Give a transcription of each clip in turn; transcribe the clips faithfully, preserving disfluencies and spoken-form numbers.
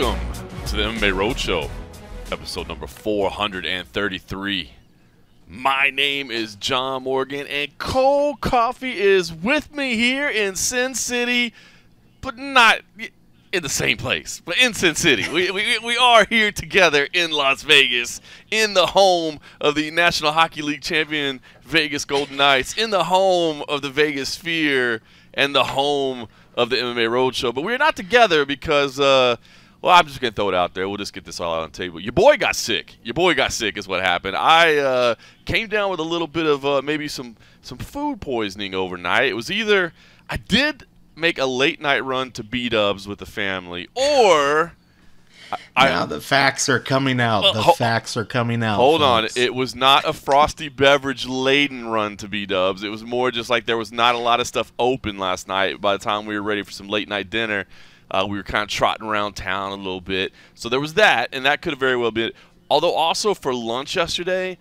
Welcome to the M M A Roadshow, episode number four hundred thirty-three. My name is John Morgan, and Cold Coffee is with me here in Sin City, but not in the same place, but in Sin City. We, we, we are here together in Las Vegas, in the home of the National Hockey League champion Vegas Golden Knights, in the home of the Vegas Sphere, and the home of the M M A Roadshow. But we're not together because, uh, well, I'm just going to throw it out there. We'll just get this all out on the table. Your boy got sick. Your boy got sick is what happened. I uh, came down with a little bit of uh, maybe some, some food poisoning overnight. It was either I did make a late-night run to B-dubs with the family, or... I, now I, the facts are coming out. Uh, the ho- facts are coming out. Hold folks. on. It was not a frosty beverage-laden run to B-dubs. It was more just like there was not a lot of stuff open last night. By the time we were ready for some late-night dinner, uh, we were kind of trotting around town a little bit. So there was that, and that could have very well been it. Although also for lunch yesterday,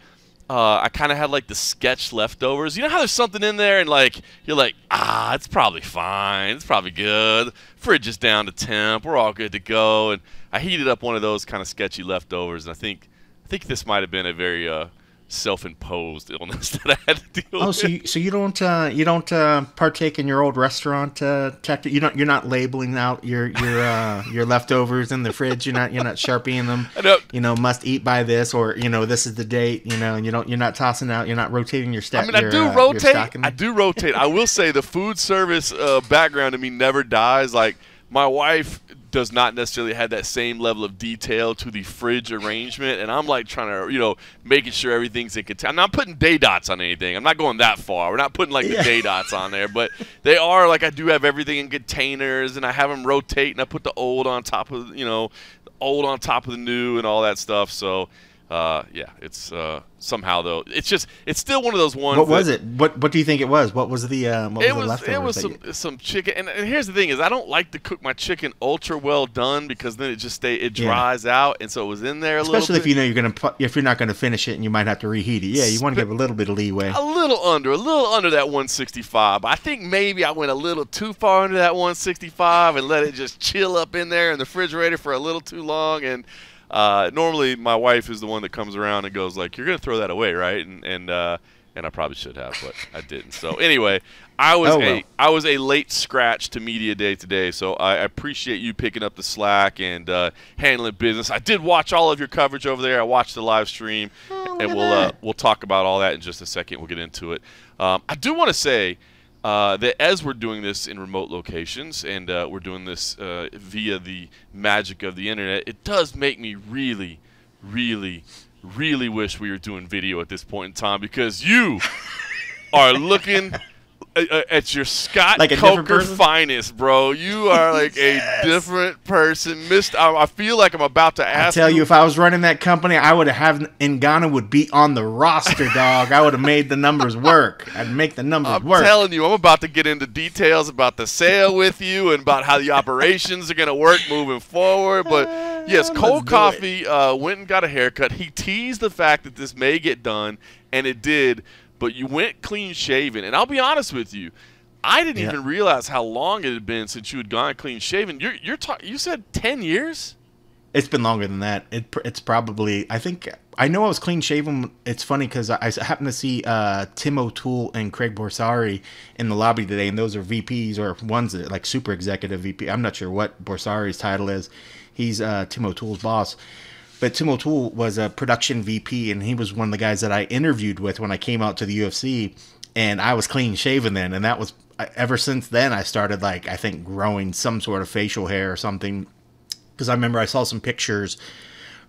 uh, I kind of had like the sketch leftovers. You know how there's something in there, and like you're like, ah, it's probably fine. It's probably good. Fridge is down to temp. We're all good to go. And I heated up one of those kind of sketchy leftovers, and I think I think this might have been a very uh, self-imposed illness that I had to deal oh, with. Oh, so you, so you don't uh, you don't uh, partake in your old restaurant uh, tactic? You don't you're not labeling out your your uh, your leftovers in the fridge. You're not you're not sharpieing them. I don't, you know, must eat by this, or you know, this is the date. You know, and you don't you're not tossing out. You're not rotating your stack. I mean, your, I do uh, rotate. I do rotate. I will say the food service uh, background in me never dies. Like my wife does not necessarily have that same level of detail to the fridge arrangement, and I'm like trying to, you know, making sure everything's in container. I'm not putting day dots on anything. I'm not going that far. We're not putting like yeah. the day dots on there, but they are like I do have everything in containers, and I have them rotate, and I put the old on top of, you know, the old on top of the new and all that stuff. So, uh, yeah, it's uh, somehow though. It's just it's still one of those ones. What was it? What What do you think it was? What was the um, what was, was the leftovers? It was some you... some chicken. And, and here's the thing: is I don't like to cook my chicken ultra well done because then it just stay it dries yeah. out, and so it was in there a Especially little. Especially if bit. you know you're gonna if you're not gonna finish it, and you might have to reheat it. Yeah, you want to give a little bit of leeway. A little under, a little under that one sixty-five. I think maybe I went a little too far under that one sixty-five and let it just chill up in there in the refrigerator for a little too long and. Uh, normally, my wife is the one that comes around and goes like, "You're gonna throw that away, right?" And and uh, and I probably should have, but I didn't. So anyway, I was oh, well. a I was a late scratch to media day today, so I appreciate you picking up the slack and uh, handling business. I did watch all of your coverage over there. I watched the live stream, oh, and we'll uh, we'll talk about all that in just a second. We'll get into it. Um, I do want to say. Uh, that as we're doing this in remote locations and uh, we're doing this uh, via the magic of the internet, it does make me really, really, really wish we were doing video at this point in time because you are looking at your Scott like Coker finest, bro. You are like yes. a different person. Missed. I, I feel like I'm about to ask. I tell you, you, if I was running that company, I would have Ngannou would be on the roster, dog. I would have made the numbers work. I'd make the numbers I'm work. I'm telling you, I'm about to get into details about the sale with you and about how the operations are going to work moving forward. But yes, Cold Coffee uh, went and got a haircut. He teased the fact that this may get done, and it did. But you went clean-shaven. And I'll be honest with you, I didn't yeah. even realize how long it had been since you had gone clean-shaven. You're, you're ta- you said ten years? It's been longer than that. It, it's probably – I think – I know I was clean-shaven. It's funny because I, I happened to see uh, Tim O'Toole and Craig Borsari in the lobby today, and those are V Ps or ones that are like super executive V P. I'm not sure what Borsari's title is. He's uh, Tim O'Toole's boss. But Tim O'Toole was a production V P, and he was one of the guys that I interviewed with when I came out to the U F C, and I was clean-shaven then. And that was – ever since then, I started, like, I think growing some sort of facial hair or something because I remember I saw some pictures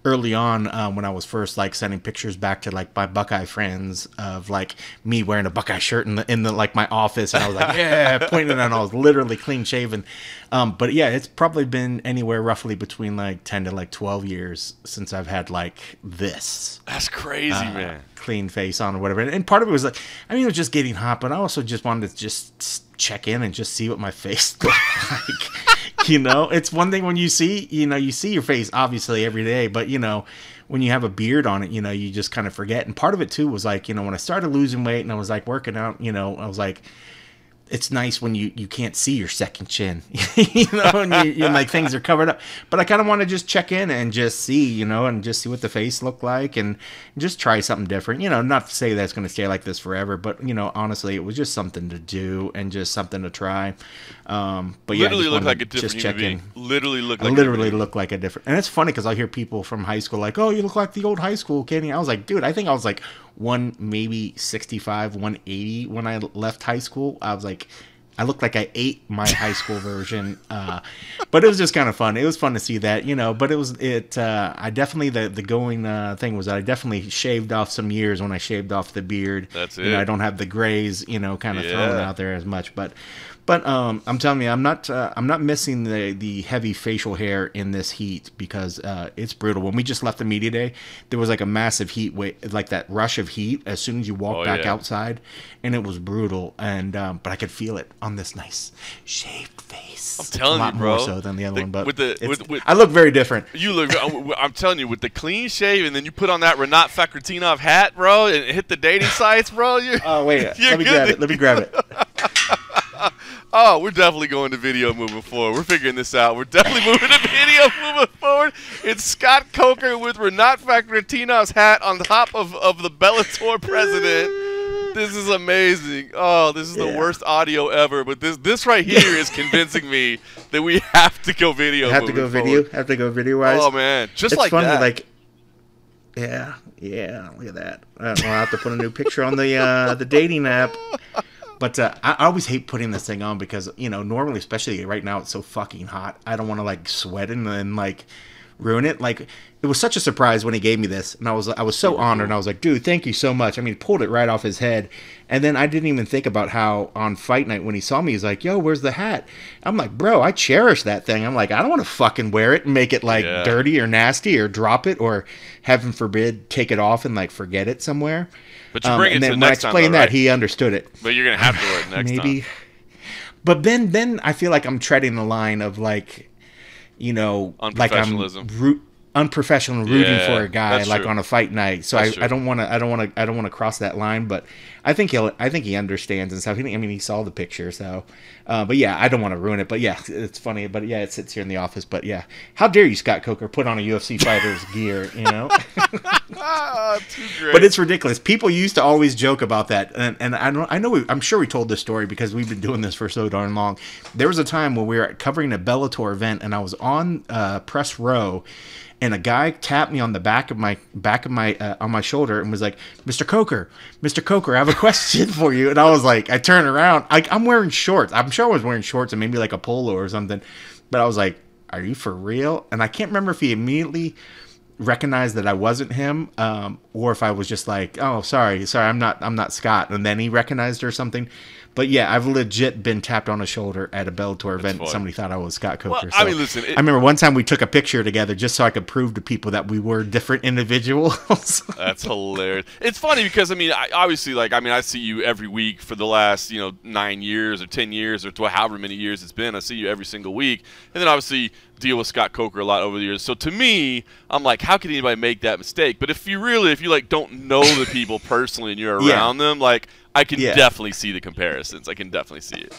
early on uh, when I was first, like, sending pictures back to, like, my Buckeye friends of, like, me wearing a Buckeye shirt in, the, in the, like, my office. And I was like, yeah, pointing and I was literally clean-shaven. Um, but yeah, it's probably been anywhere roughly between like ten to like twelve years since I've had like this. That's crazy, uh, man. Clean face on or whatever. And, and part of it was like, I mean, it was just getting hot, but I also just wanted to just check in and just see what my face looked like. You know, it's one thing when you see, you know, you see your face obviously every day, but you know, when you have a beard on it, you know, you just kind of forget. And part of it too was like, you know, when I started losing weight and I was like working out, you know, I was like, it's nice when you, you can't see your second chin, you know, and you, you're like, things are covered up. But I kind of want to just check in and just see, you know, and just see what the face looked like and just try something different. You know, not to say that's going to stay like this forever, but, you know, honestly, it was just something to do and just something to try. Um, but literally yeah, looked like a different just check in. Literally looked like, literally looked like a different. And it's funny because I hear people from high school like, oh, you look like the old high school kid. I was like, dude, I think I was like one, maybe sixty-five, one eighty when I left high school. I was like, I looked like I ate my high school version, uh, but it was just kind of fun. It was fun to see that, you know, but it was, it, uh, I definitely, the, the going, uh, thing was that I definitely shaved off some years when I shaved off the beard. That's it. You know, I don't have the grays, you know, kind of yeah. thrown out there as much, but, but, um, I'm telling you, I'm not, uh, I'm not missing the, the heavy facial hair in this heat because, uh, it's brutal. When we just left the media day, there was like a massive heat wave, like that rush of heat as soon as you walk oh, back yeah. outside, and it was brutal. And, um, but I could feel it on this nice shaved face. I'm telling you, bro. A lot more so than the other the, one, but with the, with, with, I look very different. You look. I'm telling you, with the clean shave, and then you put on that Renat Fakhratinov hat, bro, and hit the dating sites, bro. You. Oh wait, let me good. grab it. Let me grab it. Oh, we're definitely going to video moving forward. We're figuring this out. We're definitely moving to video moving forward. It's Scott Coker with Renat Fakhratynov's hat on top of of the Bellator president. This is amazing. Oh, this is yeah. the worst audio ever. But this this right here is convincing me that we have to go video. Have to go forward. video. Have to go video wise. Oh man, just it's like fun that. To like, yeah, yeah. Look at that. I'll have to put a new picture on the uh, the dating app. But uh, I always hate putting this thing on because you know normally, especially right now, it's so fucking hot. I don't want to like sweat and then like ruin it. Like it was such a surprise when he gave me this, and I was I was so honored. And I was like, dude, thank you so much. I mean, pulled it right off his head, and then I didn't even think about how on fight night when he saw me, he's like, yo, where's the hat? I'm like, bro, I cherish that thing. I'm like, I don't want to fucking wear it and make it like yeah. dirty or nasty or drop it or heaven forbid take it off and like forget it somewhere. But you bring um, it and then to when next I explained time, though, right? that, he understood it. But you're gonna have to wear it next maybe. Time. But then then I feel like I'm treading the line of like. You know, like I'm root, unprofessional rooting yeah, for a guy like true. on a fight night. So I, I don't want to, I don't want to, I don't want to cross that line. But I think he'll, I think he understands and stuff. He, I mean, he saw the picture, so. Uh, but yeah, I don't want to ruin it. But yeah, it's funny. But yeah, it sits here in the office. But yeah, how dare you, Scott Coker, put on a U F C fighter's gear? You know. Oh, too great. But it's ridiculous. People used to always joke about that, and and I don't, I know we, I'm sure we told this story because we've been doing this for so darn long. There was a time when we were covering a Bellator event, and I was on uh, press row, and a guy tapped me on the back of my back of my uh, on my shoulder and was like, "Mister Coker, Mister Coker, I have a question for you." And I was like, I turned around, I, I'm wearing shorts. I'm sure I was wearing shorts and maybe like a polo or something, but I was like, "Are you for real?" And I can't remember if he immediately recognized that I wasn't him, um, or if I was just like, "Oh, sorry, sorry, I'm not, I'm not Scott," and then he recognized her or something. But yeah, I've legit been tapped on the shoulder at a Bellator event. Funny. Somebody thought I was Scott Coker. Well, so I mean, listen, it, I remember one time we took a picture together just so I could prove to people that we were different individuals. That's hilarious. It's funny because I mean, I, obviously, like I mean, I see you every week for the last you know nine years or ten years or however many years it's been. I see you every single week, and then obviously deal with Scott Coker a lot over the years. So to me, I'm like, how could anybody make that mistake? But if you really, if you like, don't know the people personally and you're around yeah. them, like. I can yeah. definitely see the comparisons. I can definitely see it.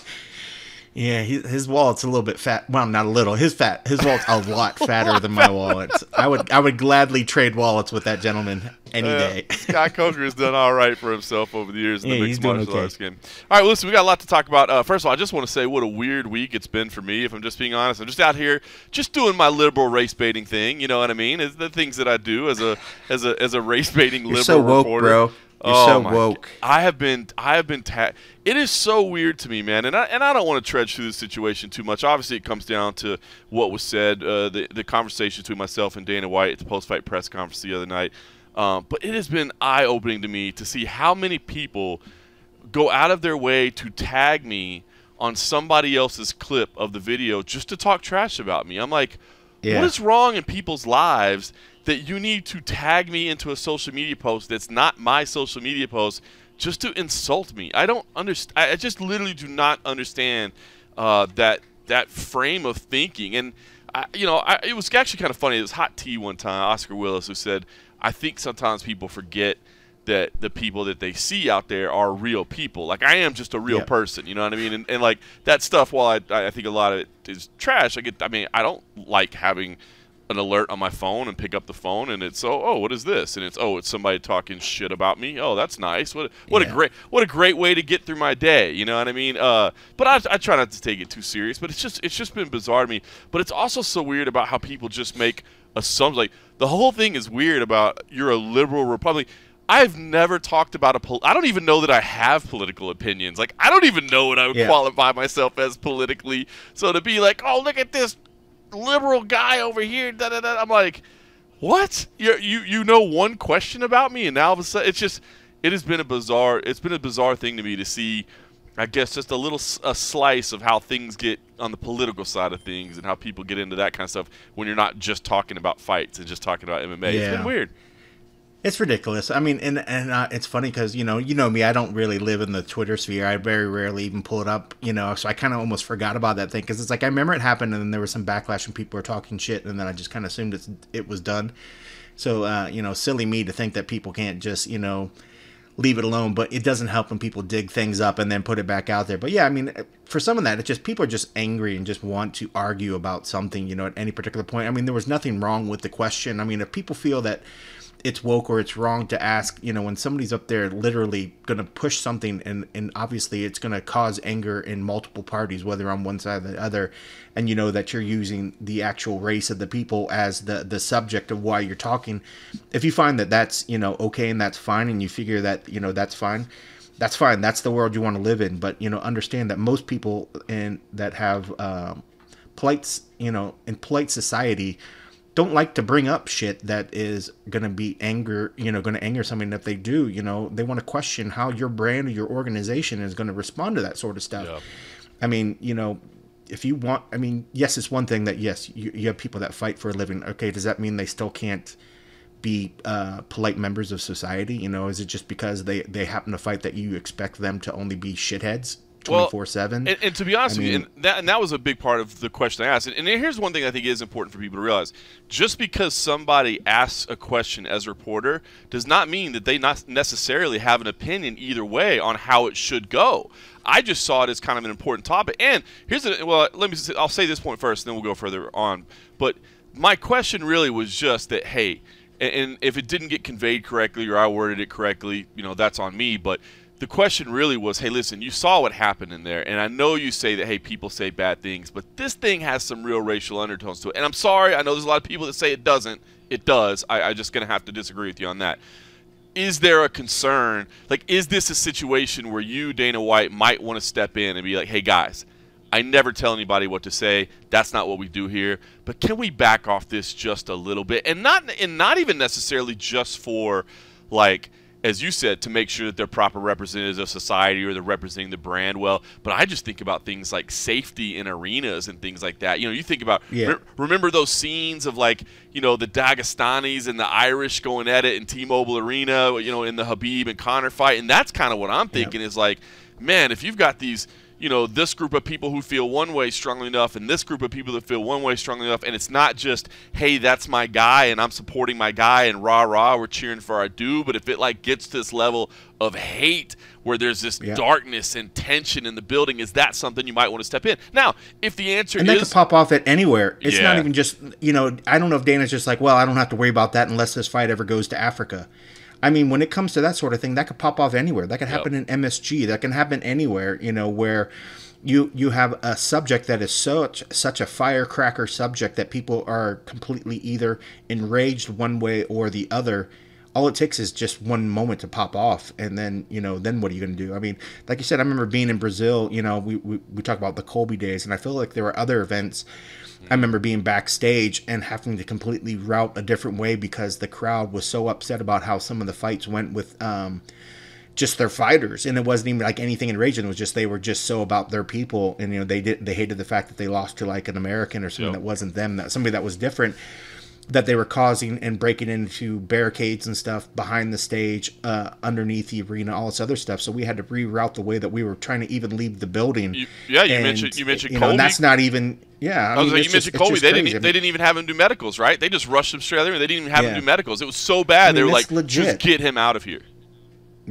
Yeah, he, his wallet's a little bit fat. Well, not a little. His fat. His wallet's a lot fatter than my wallet. I would I would gladly trade wallets with that gentleman any uh, day. Scott Coker has done all right for himself over the years in yeah, the mixed martial arts game. All right, well, listen, we got a lot to talk about. Uh, first of all, I just want to say what a weird week it's been for me, if I'm just being honest. I'm just out here just doing my liberal race-baiting thing, you know what I mean? It's the things that I do as a as a, as a race-baiting liberal so woke, reporter. Bro. You're oh so woke. God. I have been. I have been. Ta it is so weird to me, man. And I and I don't want to trudge through the situation too much. Obviously, it comes down to what was said, uh, the the conversation between myself and Dana White at the post fight press conference the other night. Um, but it has been eye opening to me to see how many people go out of their way to tag me on somebody else's clip of the video just to talk trash about me. I'm like, yeah. what is wrong in people's lives that you need to tag me into a social media post that's not my social media post just to insult me? I don't understand. I just literally do not understand uh, that that frame of thinking. And I, you know, I, it was actually kind of funny. It was Hot Tea one time, Oscar Willis, who said, "I think sometimes people forget that the people that they see out there are real people. Like, I am just a real yeah. person, you know what I mean? And, and like, that stuff, while I, I think a lot of it is trash, I, get, I mean, I don't like having an alert on my phone and pick up the phone and it's, oh, oh, what is this? And it's, oh, it's somebody talking shit about me. Oh, that's nice. What what yeah. a great what a great way to get through my day, you know what I mean? Uh, but I, I try not to take it too serious, but it's just, it's just been bizarre to me. But it's also so weird about how people just make assumptions. Like, the whole thing is weird about you're a liberal Republican. I've never talked about a pol- – I don't even know that I have political opinions. Like, I don't even know what I would yeah. qualify myself as politically. So to be like, oh, look at this liberal guy over here, da, da, da, I'm like, what? You're, you you know one question about me, and now all of a sudden it's just – it has been a bizarre – it's been a bizarre thing to me to see, I guess, just a little a slice of how things get on the political side of things and how people get into that kind of stuff when you're not just talking about fights and just talking about M M A. Yeah. It's been weird. It's ridiculous. I mean, and and uh, it's funny because, you know, you know me, I don't really live in the Twitter sphere. I very rarely even pull it up, you know, so I kind of almost forgot about that thing because it's like I remember it happened and then there was some backlash and people were talking shit and then I just kind of assumed it's, it was done. So, uh, you know, silly me to think that people can't just, you know, leave it alone, but it doesn't help when people dig things up and then put it back out there. But yeah, I mean, for some of that, it's just people are just angry and just want to argue about something, you know, at any particular point. I mean, there was nothing wrong with the question. I mean, if people feel that it's woke or it's wrong to ask, you know, when somebody's up there literally going to push something and, and obviously it's going to cause anger in multiple parties, whether on one side or the other, and you know that you're using the actual race of the people as the, the subject of why you're talking. If you find that that's, you know, okay and that's fine and you figure that, you know, that's fine, that's fine. That's the world you want to live in. But, you know, understand that most people in, that have um, plights, you know, in polite society don't like to bring up shit that is going to be anger, you know, going to anger somebody. If they do, you know, they want to question how your brand or your organization is going to respond to that sort of stuff. Yeah. I mean, you know, if you want, I mean, yes, it's one thing that, yes, you, you have people that fight for a living. Okay. Does that mean they still can't be uh, polite members of society? You know, is it just because they, they happen to fight that you expect them to only be shitheads twenty-four seven? Well, and, and to be honest I mean, with you, and that, and that was a big part of the question I asked. And, and here's one thing I think is important for people to realize. Just because somebody asks a question as a reporter does not mean that they not necessarily have an opinion either way on how it should go. I just saw it as kind of an important topic. And here's a, well, let me I'll say this point first, and then we'll go further on. But my question really was just that, hey, and, and if it didn't get conveyed correctly or I worded it correctly, you know, that's on me. But the question really was, hey, listen, you saw what happened in there, and I know you say that, hey, people say bad things, but this thing has some real racial undertones to it. And I'm sorry, I know there's a lot of people that say it doesn't. It does. I, I'm just going to have to disagree with you on that. Is there a concern? Like, is this a situation where you, Dana White, might want to step in and be like, hey, guys, I never tell anybody what to say. That's not what we do here. But can we back off this just a little bit? And not, and not even necessarily just for, like, as you said, to make sure that they're proper representatives of society or they're representing the brand well. But I just think about things like safety in arenas and things like that. You know, you think about, yeah. re remember those scenes of like, you know, the Dagestanis and the Irish going at it in T-Mobile Arena, you know, in the Habib and Conor fight. And that's kind of what I'm thinking yeah. is like, man, if you've got these, you know, this group of people who feel one way strongly enough and this group of people that feel one way strongly enough, and it's not just, hey, that's my guy and I'm supporting my guy and rah rah, we're cheering for our dude, but if it like gets to this level of hate where there's this yeah. darkness and tension in the building, is that something you might want to step in? Now, if the answer and is... And that could pop off at anywhere. It's yeah. not even just, you know, I don't know if Dana's just like, well, I don't have to worry about that unless this fight ever goes to Africa. I mean, when it comes to that sort of thing, that could pop off anywhere. That could happen yep. in M S G. That can happen anywhere, you know, where you you have a subject that is such, such a firecracker subject that people are completely either enraged one way or the other. All it takes is just one moment to pop off, and then, you know, then what are you going to do? I mean, like you said, I remember being in Brazil, you know, we, we, we talk about the Colby days, and I feel like there were other events. I remember being backstage and having to completely route a different way because the crowd was so upset about how some of the fights went with um, just their fighters. And it wasn't even like anything enraging. It was just they were just so about their people. And, you know, they did, they hated the fact that they lost to like an American or someone yep. that wasn't them, that somebody that was different, that they were causing and breaking into barricades and stuff behind the stage, uh, underneath the arena, all this other stuff. So we had to reroute the way that we were trying to even leave the building. You, yeah, you and, mentioned you mentioned you know, Colby. And that's not even yeah. I, I mean, was like, you mentioned just, Colby. They didn't I mean, they didn't even have him do medicals, right? They just rushed him straight there. They didn't even have yeah. him do medicals. It was so bad. I mean, they were like, legit. Just get him out of here.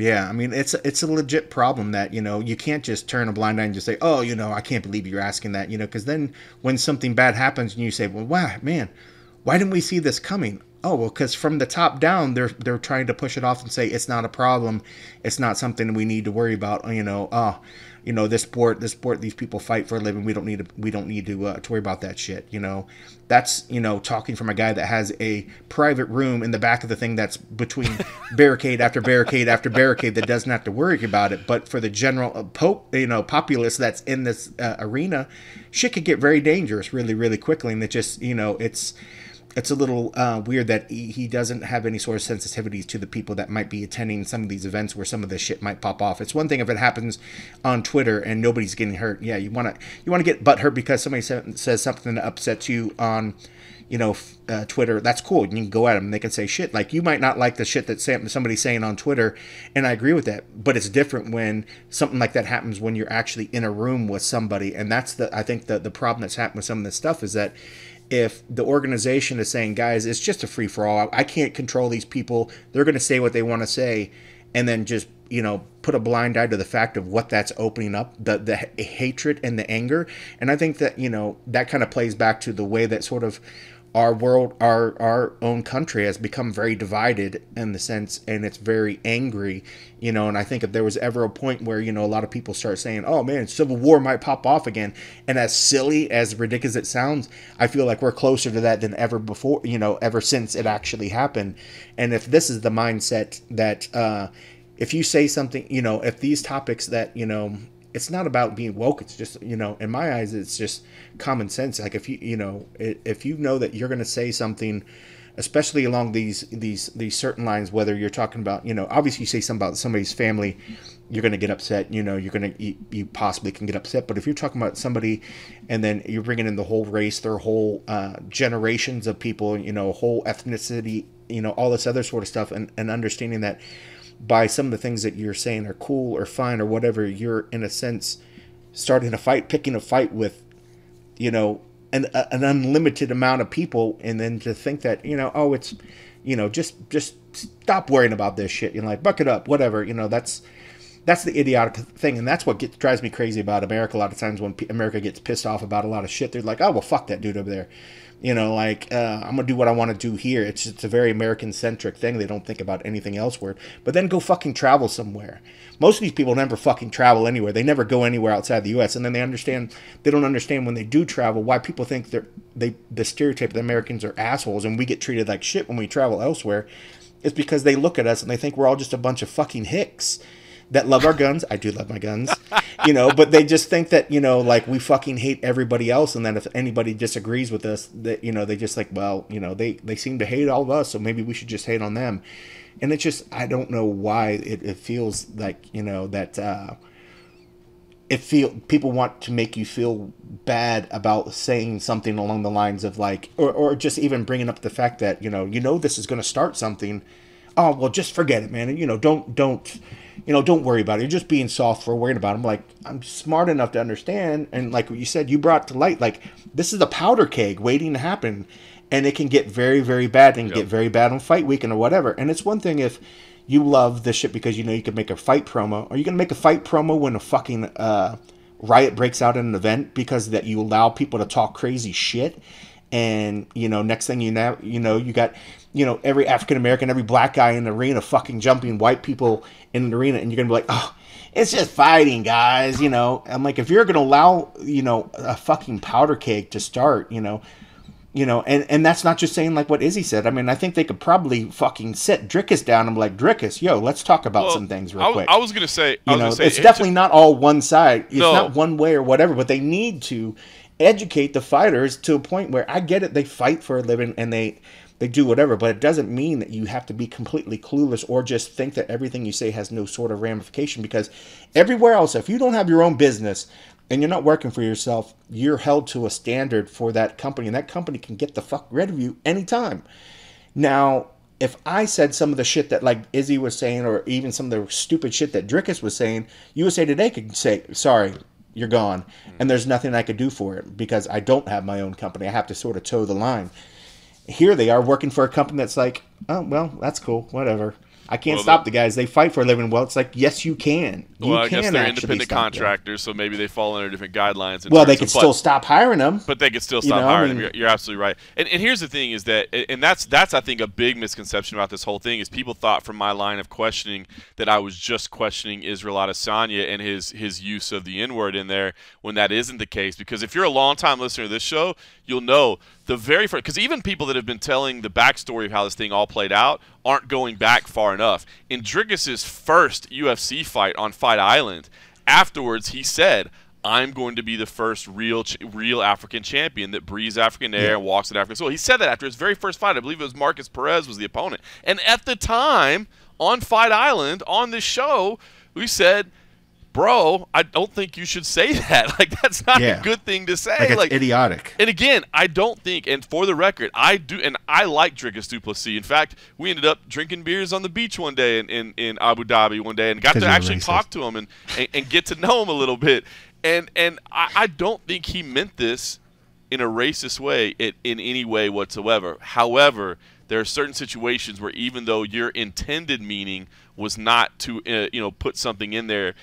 Yeah, I mean, it's it's a legit problem that, you know, you can't just turn a blind eye and just say, oh, you know, I can't believe you're asking that, you know, because then when something bad happens and you say, well, wow, man, why didn't we see this coming? Oh, well, because from the top down, they're they're trying to push it off and say it's not a problem. It's not something we need to worry about. You know, oh, you know, this sport, this sport, these people fight for a living. We don't need to, we don't need to, uh, to worry about that shit. You know, that's, you know, talking from a guy that has a private room in the back of the thing that's between barricade after barricade after barricade that doesn't have to worry about it. But for the general pope, you know, populace that's in this uh, arena, shit could get very dangerous really, really quickly. And it just, you know, it's. It's a little uh, weird that he, he doesn't have any sort of sensitivities to the people that might be attending some of these events where some of this shit might pop off. It's one thing if it happens on Twitter and nobody's getting hurt. Yeah, you want to you want to get butthurt because somebody sa says something that upsets you on, you know, uh, Twitter. That's cool. You can go at them and they can say shit. Like, you might not like the shit that Sam, somebody's saying on Twitter, and I agree with that. But it's different when something like that happens when you're actually in a room with somebody. And that's, the I think, the, the problem that's happened with some of this stuff is that if the organization is saying, guys, it's just a free-for-all, I can't control these people, they're going to say what they want to say, and then just, you know, put a blind eye to the fact of what that's opening up, the, the hatred and the anger. And I think that, you know, that kind of plays back to the way that sort of our world, our our own country has become very divided in the sense, and it's very angry, you know, and I think if there was ever a point where, you know, a lot of people start saying, oh man, civil war might pop off again, and as silly, as ridiculous it sounds, I feel like we're closer to that than ever before, you know, ever since it actually happened. And if this is the mindset that, uh, if you say something, you know, if these topics that, you know, it's not about being woke. It's just, you know, in my eyes, it's just common sense. Like if you, you know, if you know that you're going to say something, especially along these, these, these certain lines, whether you're talking about, you know, obviously you say something about somebody's family, you're going to get upset, you know, you're going to, you, you possibly can get upset. But if you're talking about somebody and then you're bringing in the whole race, their whole uh, generations of people, you know, whole ethnicity, you know, all this other sort of stuff, and, and understanding that, by some of the things that you're saying are cool or fine or whatever, you're in a sense starting a fight, picking a fight with, you know, an, a, an unlimited amount of people. And then to think that, you know, oh, it's, you know, just, just stop worrying about this shit. You're like, buck it up, whatever, you know, that's, that's the idiotic thing. And that's what gets, drives me crazy about America. A lot of times when P America gets pissed off about a lot of shit, they're like, oh, well, fuck that dude over there. You know, like, uh, I'm going to do what I want to do here. It's it's a very American-centric thing. They don't think about anything elsewhere. But then go fucking travel somewhere. Most of these people never fucking travel anywhere. They never go anywhere outside the U S And then they understand, they don't understand when they do travel why people think they're, they, the stereotype that Americans are assholes and we get treated like shit when we travel elsewhere. It's because they look at us and they think we're all just a bunch of fucking hicks that love our guns. I do love my guns, you know, but they just think that, you know, like we fucking hate everybody else. And then if anybody disagrees with us, that, you know, they just like, well, you know, they, they seem to hate all of us. So maybe we should just hate on them. And it's just, I don't know why it, it feels like, you know, that, uh, it feel people want to make you feel bad about saying something along the lines of like, or, or just even bringing up the fact that, you know, you know, this is going to start something. Oh, well, just forget it, man. And, you know, don't, don't, you know, don't worry about it. You're just being soft for worrying about it. I'm like, I'm smart enough to understand. And like what you said, you brought to light, like this is a powder keg waiting to happen. And it can get very, very bad. It can yep. get very bad on fight weekend or whatever. And it's one thing if you love this shit because, you know, you can make a fight promo. Are you going to make a fight promo when a fucking uh, riot breaks out at an event because that you allow people to talk crazy shit? And, you know, next thing you know, you know, you got, you know, every African-American, every black guy in the arena fucking jumping white people in the arena. And you're going to be like, oh, it's just fighting, guys. You know, I'm like, if you're going to allow, you know, a fucking powder keg to start, you know, you know, and, and that's not just saying like what Izzy said. I mean, I think they could probably fucking sit Dricus down. I'm like, Dricus, yo, let's talk about well, some things real I was, quick. I was going to say, I you know, say, it's, it's definitely not all one side. It's no. not one way or whatever, but they need to educate the fighters to a point where I get it. They fight for a living and they, they do whatever, but it doesn't mean that you have to be completely clueless or just think that everything you say has no sort of ramification, because everywhere else, if you don't have your own business and you're not working for yourself, you're held to a standard for that company, and that company can get the fuck rid of you anytime. Now, if I said some of the shit that like Izzy was saying, or even some of the stupid shit that Dricus was saying, U S A Today could say, sorry, you're gone. And there's nothing I could do for it because I don't have my own company. I have to sort of toe the line. Here they are working for a company that's like, oh, well, that's cool, whatever. I can't well, stop the guys. They fight for a living. Well, it's like, yes, you can. You well, I can guess they're independent contractors, them. so maybe they fall under different guidelines. Well, they could still stop hiring them. But they could still stop you know, hiring I mean, them. You're, you're absolutely right. And, and here's the thing is that, and that's, that's I think, a big misconception about this whole thing is people thought from my line of questioning that I was just questioning Israel Adesanya and his, his use of the N-word in there when that isn't the case. Because if you're a longtime listener of this show, you'll know the very first – because even people that have been telling the backstory of how this thing all played out aren't going back far enough. In Dricus's first U F C fight on Fight Island, afterwards he said, I'm going to be the first real ch real African champion that breathes African air and walks in African soil. He said that after his very first fight. I believe it was Marcus Perez was the opponent. And at the time, on Fight Island, on this show, we said – bro, I don't think you should say that. Like, that's not yeah. a good thing to say. Like, it's like, idiotic. And again, I don't think, and for the record, I do, and I like Dricus du Plessis. In fact, we ended up drinking beers on the beach one day in, in, in Abu Dhabi one day and got to actually racist. talk to him and, and, and get to know him a little bit. And, and I, I don't think he meant this in a racist way in, in any way whatsoever. However, there are certain situations where even though your intended meaning was not to uh, you know, put something in there,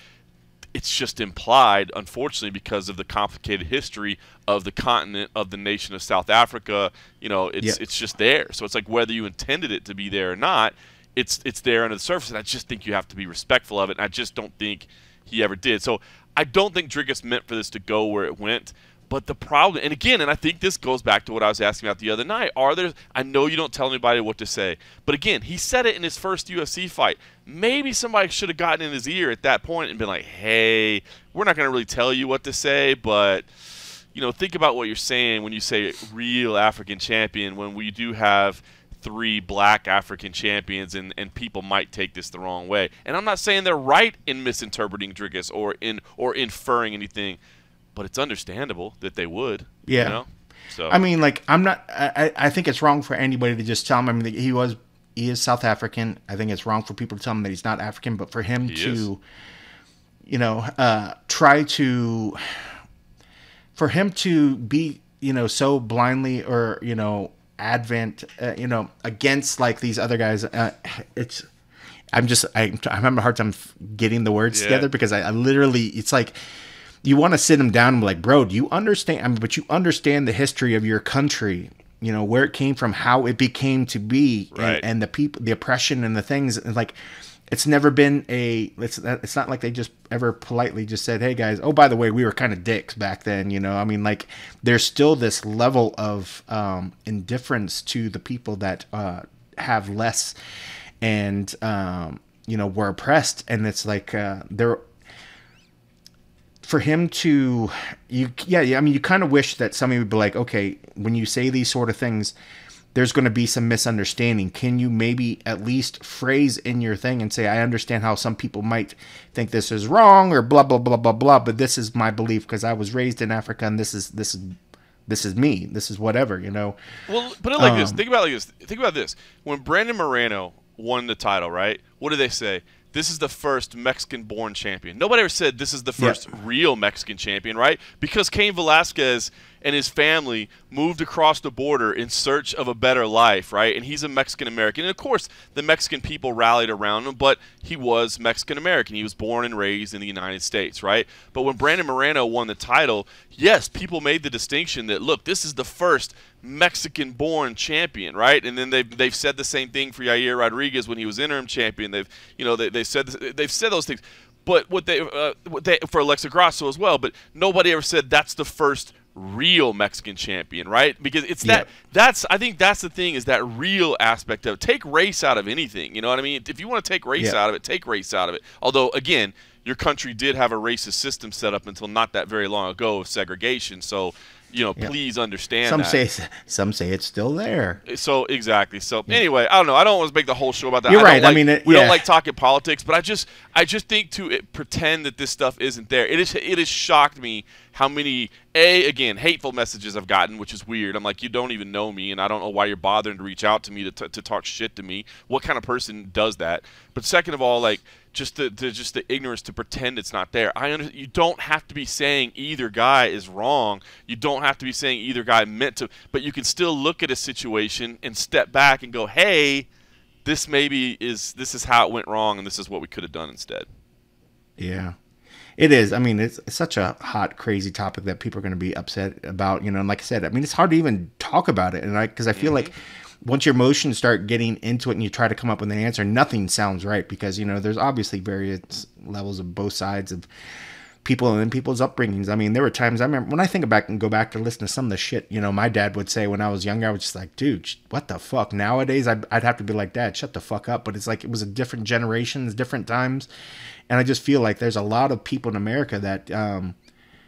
it's just implied, unfortunately, because of the complicated history of the continent, of the nation of South Africa. You know, it's yep. it's just there. So it's like whether you intended it to be there or not, it's it's there under the surface. And I just think you have to be respectful of it. And I just don't think he ever did. So I don't think Dricus meant for this to go where it went. But the problem, and again, and I think this goes back to what I was asking about the other night. Are there? I know you don't tell anybody what to say, but again, he said it in his first U F C fight. Maybe somebody should have gotten in his ear at that point and been like, "Hey, we're not going to really tell you what to say, but you know, think about what you're saying when you say real African champion. When we do have three black African champions, and and people might take this the wrong way. And I'm not saying they're right in misinterpreting Dricus or in or inferring anything." But it's understandable that they would. Yeah. You know? So I mean, like, I'm not. I, I think it's wrong for anybody to just tell him. I mean, he was, he is South African. I think it's wrong for people to tell him that he's not African. But for him he to, is. you know, uh, try to, for him to be, you know, so blindly or you know, advent, uh, you know, against like these other guys, uh, it's. I'm just. I'm, I'm having a hard time getting the words yeah. together because I, I literally. It's like. You want to sit him down and be like, bro, do you understand? I mean, but you understand the history of your country, you know, where it came from, how it became to be, right. and, and the people, the oppression, and the things. And like, it's never been a. It's it's not like they just ever politely just said, hey guys, oh by the way, we were kind of dicks back then, you know. I mean, like, there's still this level of um, indifference to the people that uh, have less, and um, you know, were oppressed, and it's like uh, they're. For him to, you, yeah, yeah, I mean, you kind of wish that somebody would be like, okay, when you say these sort of things, there's going to be some misunderstanding. Can you maybe at least phrase in your thing and say, I understand how some people might think this is wrong or blah, blah, blah, blah, blah, but this is my belief because I was raised in Africa and this is, this is, this is me. This is whatever, you know? Well, put it like um, this. Think about it like this. Think about this. When Brandon Moreno won the title, right? What did they say? This is the first Mexican-born champion. Nobody ever said this is the first yeah. real Mexican champion, right? Because Cain Velasquez and his family moved across the border in search of a better life, right? And he's a Mexican-American. And, of course, the Mexican people rallied around him, but he was Mexican-American. He was born and raised in the United States, right? But when Brandon Moreno won the title, yes, people made the distinction that, look, this is the first Mexican-born champion, right? And then they've, they've said the same thing for Yair Rodriguez when he was interim champion. They've, you know, they, they've said they've said those things. But what they, uh, what they for Alexa Grasso as well. But nobody ever said that's the first real Mexican champion, right? Because it's that yeah. that's I think that's the thing is that real aspect of it. Take race out of anything. You know what I mean? If you want to take race yeah. out of it, take race out of it. Although again, your country did have a racist system set up until not that very long ago of segregation. So you know, yeah. please understand. Some that. say some say it's still there. So exactly. So yeah. anyway, I don't know. I don't want to make the whole show about that. You're I right. Like, I mean, it, we yeah. don't like talking politics, but I just I just think to it, pretend that this stuff isn't there. It is. It has shocked me how many a again hateful messages I've gotten, which is weird. I'm like, you don't even know me, and I don't know why you're bothering to reach out to me to t to talk shit to me. What kind of person does that? But second of all, like. Just the, the just the ignorance to pretend it's not there. I under, you don't have to be saying either guy is wrong. You don't have to be saying either guy meant to. But you can still look at a situation and step back and go, hey, this maybe is this is how it went wrong, and this is what we could have done instead. Yeah. It is. I mean, it's such a hot, crazy topic that people are going to be upset about, you know, and like I said, I mean, it's hard to even talk about it. And I, because I feel mm-hmm. like once your emotions start getting into it and you try to come up with an answer, nothing sounds right because, you know, there's obviously various levels of both sides of people and people's upbringings. I mean, there were times I remember when I think back and go back to listen to some of the shit, you know, my dad would say when I was younger, I was just like, dude, what the fuck? Nowadays, I'd, I'd have to be like, Dad, shut the fuck up. But it's like, it was a different generations, different times. And I just feel like there's a lot of people in America that um,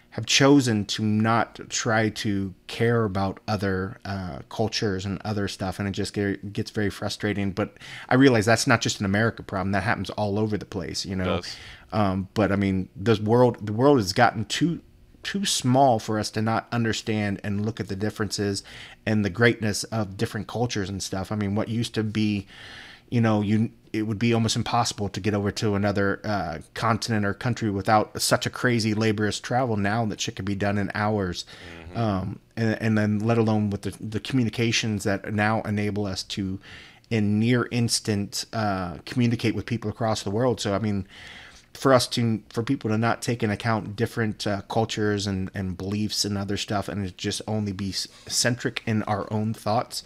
have chosen to not try to care about other uh, cultures and other stuff. And it just get, gets very frustrating. But I realize that's not just an America problem. That happens all over the place, you know. Um, but, I mean, this world, the world has gotten too too small for us to not understand and look at the differences and the greatness of different cultures and stuff. I mean, what used to be, you know, you it would be almost impossible to get over to another uh, continent or country without such a crazy laborious travel. Now that shit can be done in hours. Mm-hmm. um, and, and then let alone with the, the communications that now enable us to in near instant uh, communicate with people across the world. So, I mean, for us to, for people to not take into account different uh, cultures and, and beliefs and other stuff, and just only be centric in our own thoughts.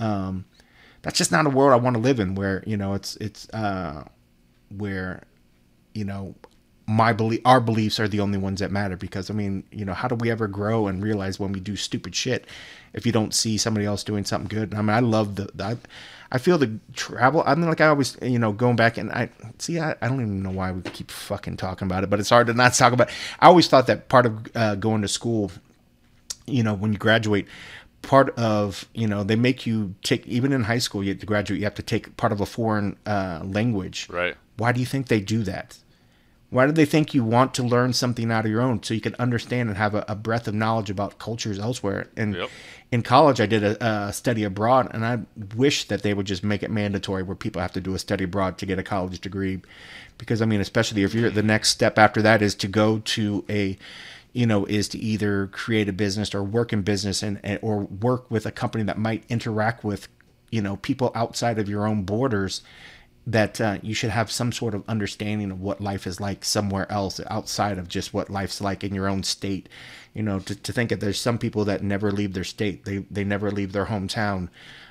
Um, That's just not a world I want to live in, where, you know, it's it's uh, where, you know, my belief, our beliefs are the only ones that matter. Because, I mean, you know, how do we ever grow and realize when we do stupid shit if you don't see somebody else doing something good? I mean, I love the, the I, I feel the travel. I mean, like I always, you know, going back and I see, I, I don't even know why we keep fucking talking about it, but it's hard to not talk about it. I always thought that part of uh, going to school, you know, when you graduate, part of, you know, they make you take, even in high school, you have to graduate, you have to take part of a foreign uh, language. Right. Why do you think they do that? Why do they think you want to learn something out of your own so you can understand and have a, a breadth of knowledge about cultures elsewhere? And yep. in college, I did a, a study abroad, and I wish that they would just make it mandatory where people have to do a study abroad to get a college degree. Because, I mean, especially if you're, the next step after that is to go to a, you know, is to either create a business or work in business and, and or work with a company that might interact with, you know, people outside of your own borders, that uh, you should have some sort of understanding of what life is like somewhere else outside of just what life's like in your own state. You know, to, to think that there's some people that never leave their state. They, they never leave their hometown.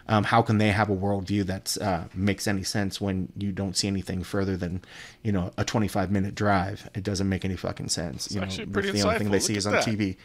Um, how can they have a worldview that uh, makes any sense when you don't see anything further than, you know, a twenty-five minute drive? It doesn't make any fucking sense. It's you know, pretty that's the only thing they Look see is on that. T V.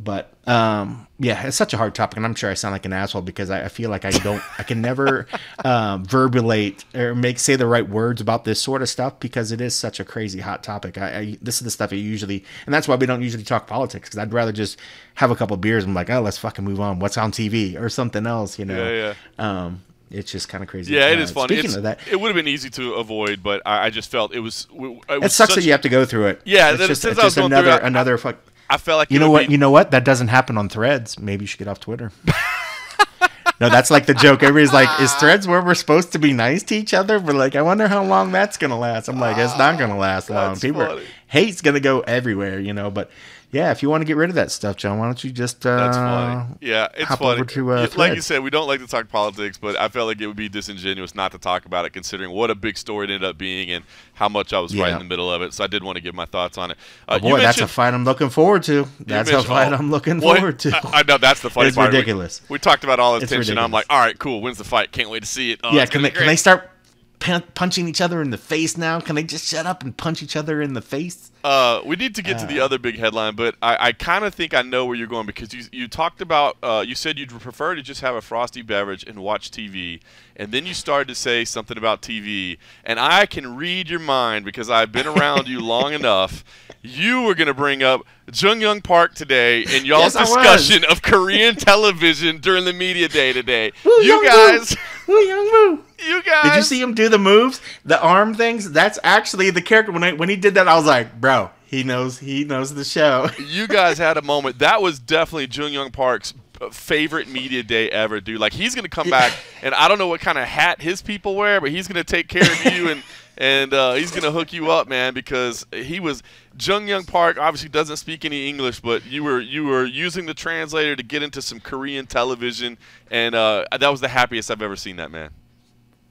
But um, yeah, it's such a hard topic, and I'm sure I sound like an asshole because I, I feel like I don't, I can never um, verbulate or make say the right words about this sort of stuff because it is such a crazy hot topic. I, I this is the stuff I usually, and that's why we don't usually talk politics, because I'd rather just have a couple of beers and I'm like, oh, let's fucking move on. What's on T V or something else, you know? Yeah, yeah. Um, it's just kind of crazy. Yeah, it is funny. Speaking of that, it would have been easy to avoid, but I, I just felt it was. It, was it sucks such, that you have to go through it. Yeah, it's just, it's just another it, another fuck. I felt like you know what, be... you know what, that doesn't happen on Threads. Maybe you should get off Twitter. No, that's like the joke. Everybody's like, "Is Threads where we're supposed to be nice to each other?" We're like, "I wonder how long that's gonna last." I'm like, "It's not gonna last long." That's People funny. Hate's gonna go everywhere, you know. But yeah, if you want to get rid of that stuff, John, why don't you just uh, that's funny. Yeah, it's hop funny. Over to, uh, like you said, we don't like to talk politics, but I felt like it would be disingenuous not to talk about it, considering what a big story it ended up being and how much I was yeah. right in the middle of it. So I did want to give my thoughts on it. Uh, oh boy, that's a fight I'm looking forward to. That's a fight oh, I'm looking boy, forward to. I, I know that's the fight. It's part. ridiculous. We, we talked about all this tension. I'm like, all right, cool. When's the fight? Can't wait to see it. Oh, yeah, can they, can they start punching each other in the face now? Can they just shut up and punch each other in the face? Uh, we need to get uh, to the other big headline, but I, I kind of think I know where you're going, because you you talked about uh, you said you'd prefer to just have a frosty beverage and watch T V, and then you started to say something about T V, and I can read your mind because I've been around you long enough. You were going to bring up Jung Young Park today in y'all's yes, discussion of Korean television during the media day today. Woo, you, guys, Woo, Young you guys. Did you see him do the moves, the arm things? That's actually the character. When I, when he did that, I was like, bro, he knows he knows the show. You guys had a moment. That was definitely Jung Young Park's favorite media day ever, dude. Like, he's going to come back, and I don't know what kind of hat his people wear, but he's going to take care of you and – And uh, he's going to hook you up, man, because he was – Jung Young Park obviously doesn't speak any English, but you were you were using the translator to get into some Korean television, and uh, that was the happiest I've ever seen that man.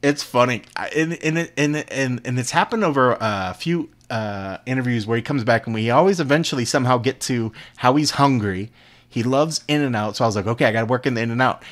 It's funny, and and and and, and it's happened over a few uh, interviews where he comes back, and we always eventually somehow get to how he's hungry. He loves In-N-Out, so I was like, okay, I got to work in the In-N-Out.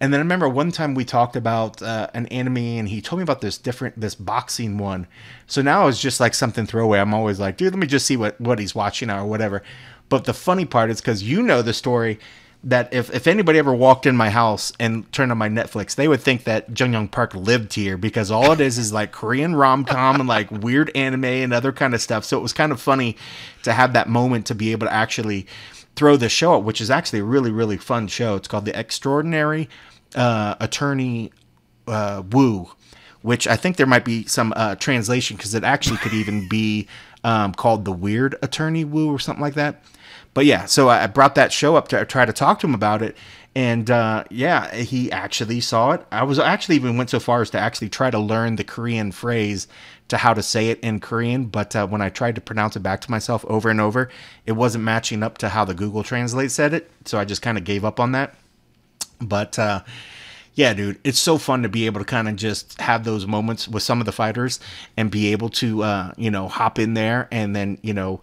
And then I remember one time we talked about uh, an anime, and he told me about this different, this boxing one. So now it's just like something throwaway. I'm always like, dude, let me just see what, what he's watching or whatever. But the funny part is, because you know the story, that if, if anybody ever walked in my house and turned on my Netflix, they would think that Jung Young Park lived here, because all it is is like Korean rom-com and like weird anime and other kind of stuff. So it was kind of funny to have that moment to be able to actually throw the show up, which is actually a really, really fun show. It's called The Extraordinary uh, Attorney uh, Woo, which I think there might be some uh, translation, because it actually could even be um, called The Weird Attorney Woo or something like that. But yeah, so I brought that show up to try to talk to him about it. And uh, yeah, he actually saw it. I was actually even went so far as to actually try to learn the Korean phrase to how to say it in Korean. But uh, when I tried to pronounce it back to myself over and over, it wasn't matching up to how the Google Translate said it. So I just kind of gave up on that. But uh, yeah, dude, it's so fun to be able to kind of just have those moments with some of the fighters and be able to, uh, you know, hop in there and then, you know,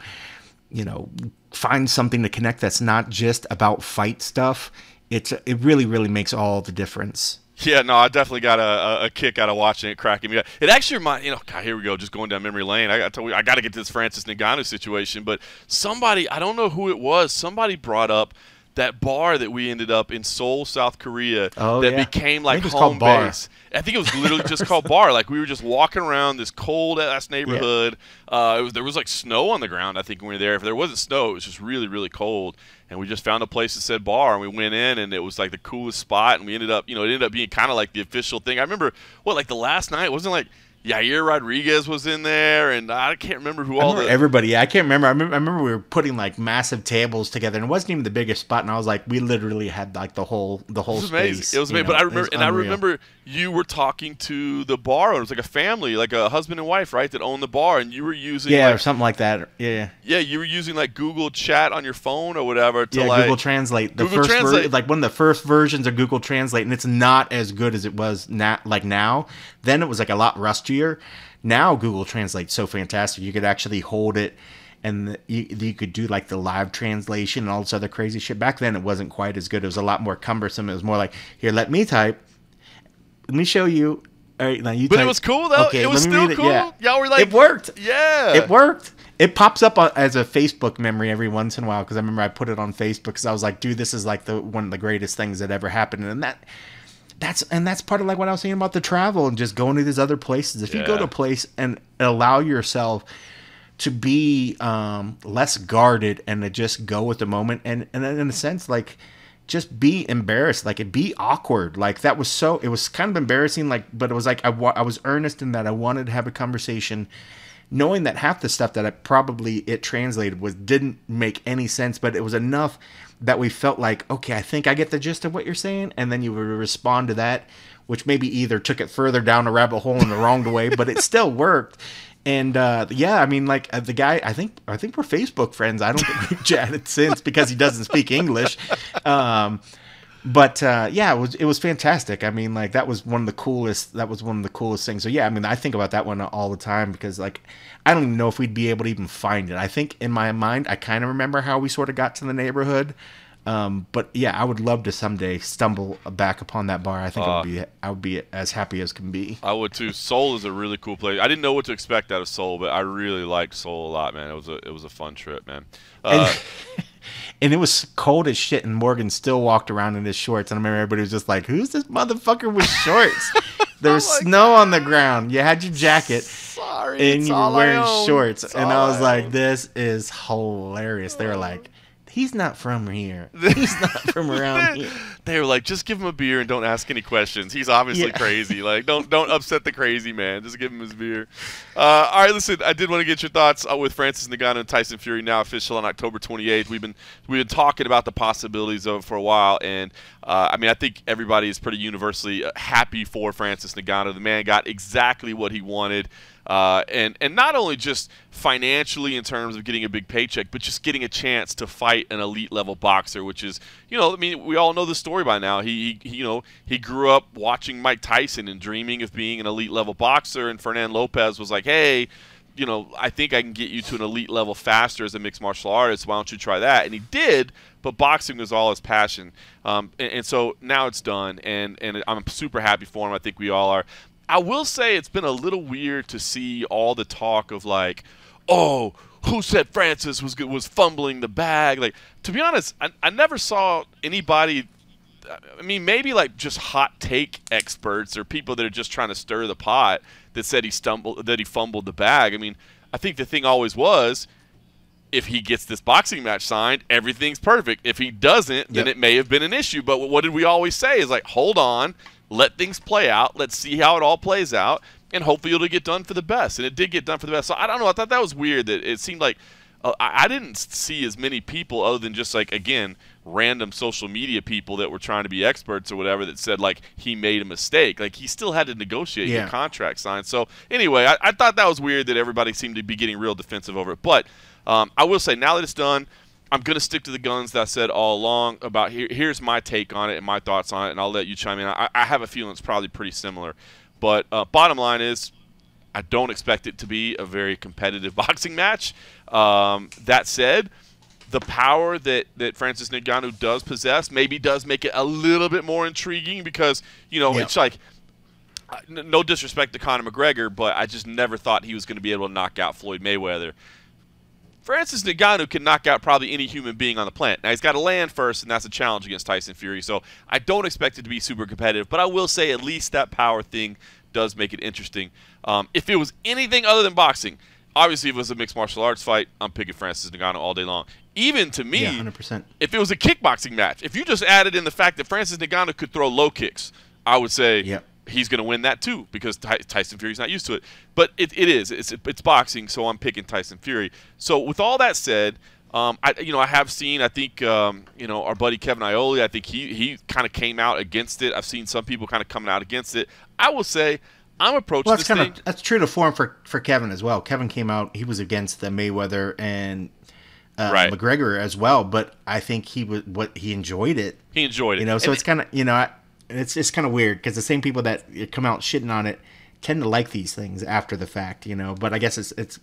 you know, find something to connect that's not just about fight stuff. It's it really, really makes all the difference. Yeah, no, I definitely got a, a kick out of watching it, cracking me up. It actually reminds, you know, God, here we go, just going down memory lane. I got I got to get to this Francis Ngannou situation, but somebody, I don't know who it was, somebody brought up that bar that we ended up in Seoul, South Korea, oh, that yeah. became like home base. I think it was literally just called Bar. Like, we were just walking around this cold-ass neighborhood. Yeah. Uh, it was, there was, like, snow on the ground, I think, when we were there. If there wasn't snow, it was just really, really cold. And we just found a place that said Bar, and we went in, and it was, like, the coolest spot. And we ended up, you know, it ended up being kind of like the official thing. I remember, what, like, the last night, wasn't like, Yair Rodriguez was in there, and I can't remember who I all remember the everybody. Yeah, I can't remember. I remember. I remember we were putting like massive tables together, and it wasn't even the biggest spot. And I was like, we literally had like the whole the whole it was space. Amazing. It was amazing. Know, but I remember, and I remember you were talking to the bar. It was like a family, like a husband and wife, right, that owned the bar, and you were using yeah like, or something like that. Yeah, yeah, you were using like Google Chat on your phone or whatever. To, yeah, like, Google Translate. The Google first Translate, like one of the first versions of Google Translate, and it's not as good as it was now. Like now, then it was like a lot rustier. Year. Now Google Translate's so fantastic. You could actually hold it, and the, you, you could do like the live translation and all this other crazy shit. Back then, it wasn't quite as good. It was a lot more cumbersome. It was more like, here, let me type. Let me show you. All right, now you but type. It was cool though. Okay, it was still cool. Yeah. Y'all were like, it worked. Yeah, it worked. It pops up as a Facebook memory every once in a while, because I remember I put it on Facebook because I was like, dude, this is like the one of the greatest things that ever happened, and that. That's and that's part of like what I was saying about the travel and just going to these other places. If yeah. you go to a place and allow yourself to be um, less guarded and to just go with the moment, and and in a sense, like just be embarrassed, like it be awkward, like that was so it was kind of embarrassing, like but it was like I wa I was earnest in that I wanted to have a conversation, knowing that half the stuff that I probably it translated was didn't make any sense, but it was enough that we felt like, okay, I think I get the gist of what you're saying, and then you would respond to that, which maybe either took it further down a rabbit hole in the wrong way, but it still worked. And uh, yeah, I mean, like uh, the guy, I think, I think we're Facebook friends. I don't think we've chatted since because he doesn't speak English. Um, but uh, yeah, it was it was fantastic. I mean, like that was one of the coolest. That was one of the coolest things. So yeah, I mean, I think about that one all the time because like. I don't even know if we'd be able to even find it. I think in my mind, I kind of remember how we sort of got to the neighborhood. Um, but yeah, I would love to someday stumble back upon that bar. I think uh, it would be, I would be as happy as can be. I would too. Seoul is a really cool place. I didn't know what to expect out of Seoul, but I really liked Seoul a lot, man. It was a, it was a fun trip, man. Uh, and, and it was cold as shit, and Morgan still walked around in his shorts. And I remember everybody was just like, "Who's this motherfucker with shorts?" There was like, snow on the ground. You had your jacket. Sorry, and you were wearing shorts. It's and I was I like, own. This is hilarious. They were like, he's not from here. He's not from around here. They were like, just give him a beer and don't ask any questions. He's obviously yeah. crazy. Like, don't don't upset the crazy man. Just give him his beer. Uh, all right, listen. I did want to get your thoughts with Francis Ngannou and Tyson Fury, now official on October twenty-eighth. We've been we've been talking about the possibilities of it for a while, and uh, I mean, I think everybody is pretty universally happy for Francis Ngannou. The man got exactly what he wanted. uh, and and not only just financially in terms of getting a big paycheck, but just getting a chance to fight an elite level boxer, which is, you know, I mean, we all know the story by now. He, he you know, he grew up watching Mike Tyson and dreaming of being an elite level boxer, and Fernand Lopez was like, hey, you know, I think I can get you to an elite level faster as a mixed martial artist. Why don't you try that? And he did, but boxing was all his passion. Um, and, and so now it's done, and, and I'm super happy for him. I think we all are. I will say it's been a little weird to see all the talk of like, oh, who said Francis was was fumbling the bag? Like, to be honest, I, I never saw anybody – I mean, maybe like just hot take experts or people that are just trying to stir the pot that said he stumbled, that he fumbled the bag. I mean, I think the thing always was, if he gets this boxing match signed, everything's perfect. If he doesn't, then yep. It may have been an issue. But what did we always say is like, hold on, let things play out. Let's see how it all plays out, and hopefully it'll get done for the best. And it did get done for the best. So I don't know. I thought that was weird that it seemed like uh, I, I didn't see as many people other than just like, again, random social media people that were trying to be experts or whatever that said like he made a mistake. Like, he still had to negotiate yeah. your contract signed. So anyway, I, I thought that was weird that everybody seemed to be getting real defensive over it. But um, I will say, now that it's done, I'm going to stick to the guns that I said all along about here, here's my take on it and my thoughts on it, and I'll let you chime in. I, I have a feeling it's probably pretty similar. But uh, bottom line is, I don't expect it to be a very competitive boxing match. Um, that said, the power that, that Francis Ngannou does possess maybe does make it a little bit more intriguing because, you know, yeah. it's like, no disrespect to Conor McGregor, but I just never thought he was going to be able to knock out Floyd Mayweather. Francis Ngannou can knock out probably any human being on the planet. Now, he's got to land first, and that's a challenge against Tyson Fury. So I don't expect it to be super competitive, but I will say at least that power thing does make it interesting. Um, if it was anything other than boxing, obviously, if it was a mixed martial arts fight, I'm picking Francis Ngannou all day long. Even to me, yeah, one hundred percent. If it was a kickboxing match, if you just added in the fact that Francis Ngannou could throw low kicks, I would say yep. he's going to win that too because Ty Tyson Fury's not used to it. But it, it is. It's, it's boxing, so I'm picking Tyson Fury. So with all that said, um, I, you know, I have seen, I think, um, you know, our buddy Kevin Ioli, I think he, he kind of came out against it. I've seen some people kind of coming out against it. I will say, I'm approaching well, that's this kind thing. Of, that's true to form for, for Kevin as well. Kevin came out. He was against the Mayweather and uh, right. McGregor as well, but I think he was what he enjoyed it. He enjoyed it. You know, so and it's kind of, you know, I, it's it's kind of weird because the same people that come out shitting on it tend to like these things after the fact, you know, but I guess it's it's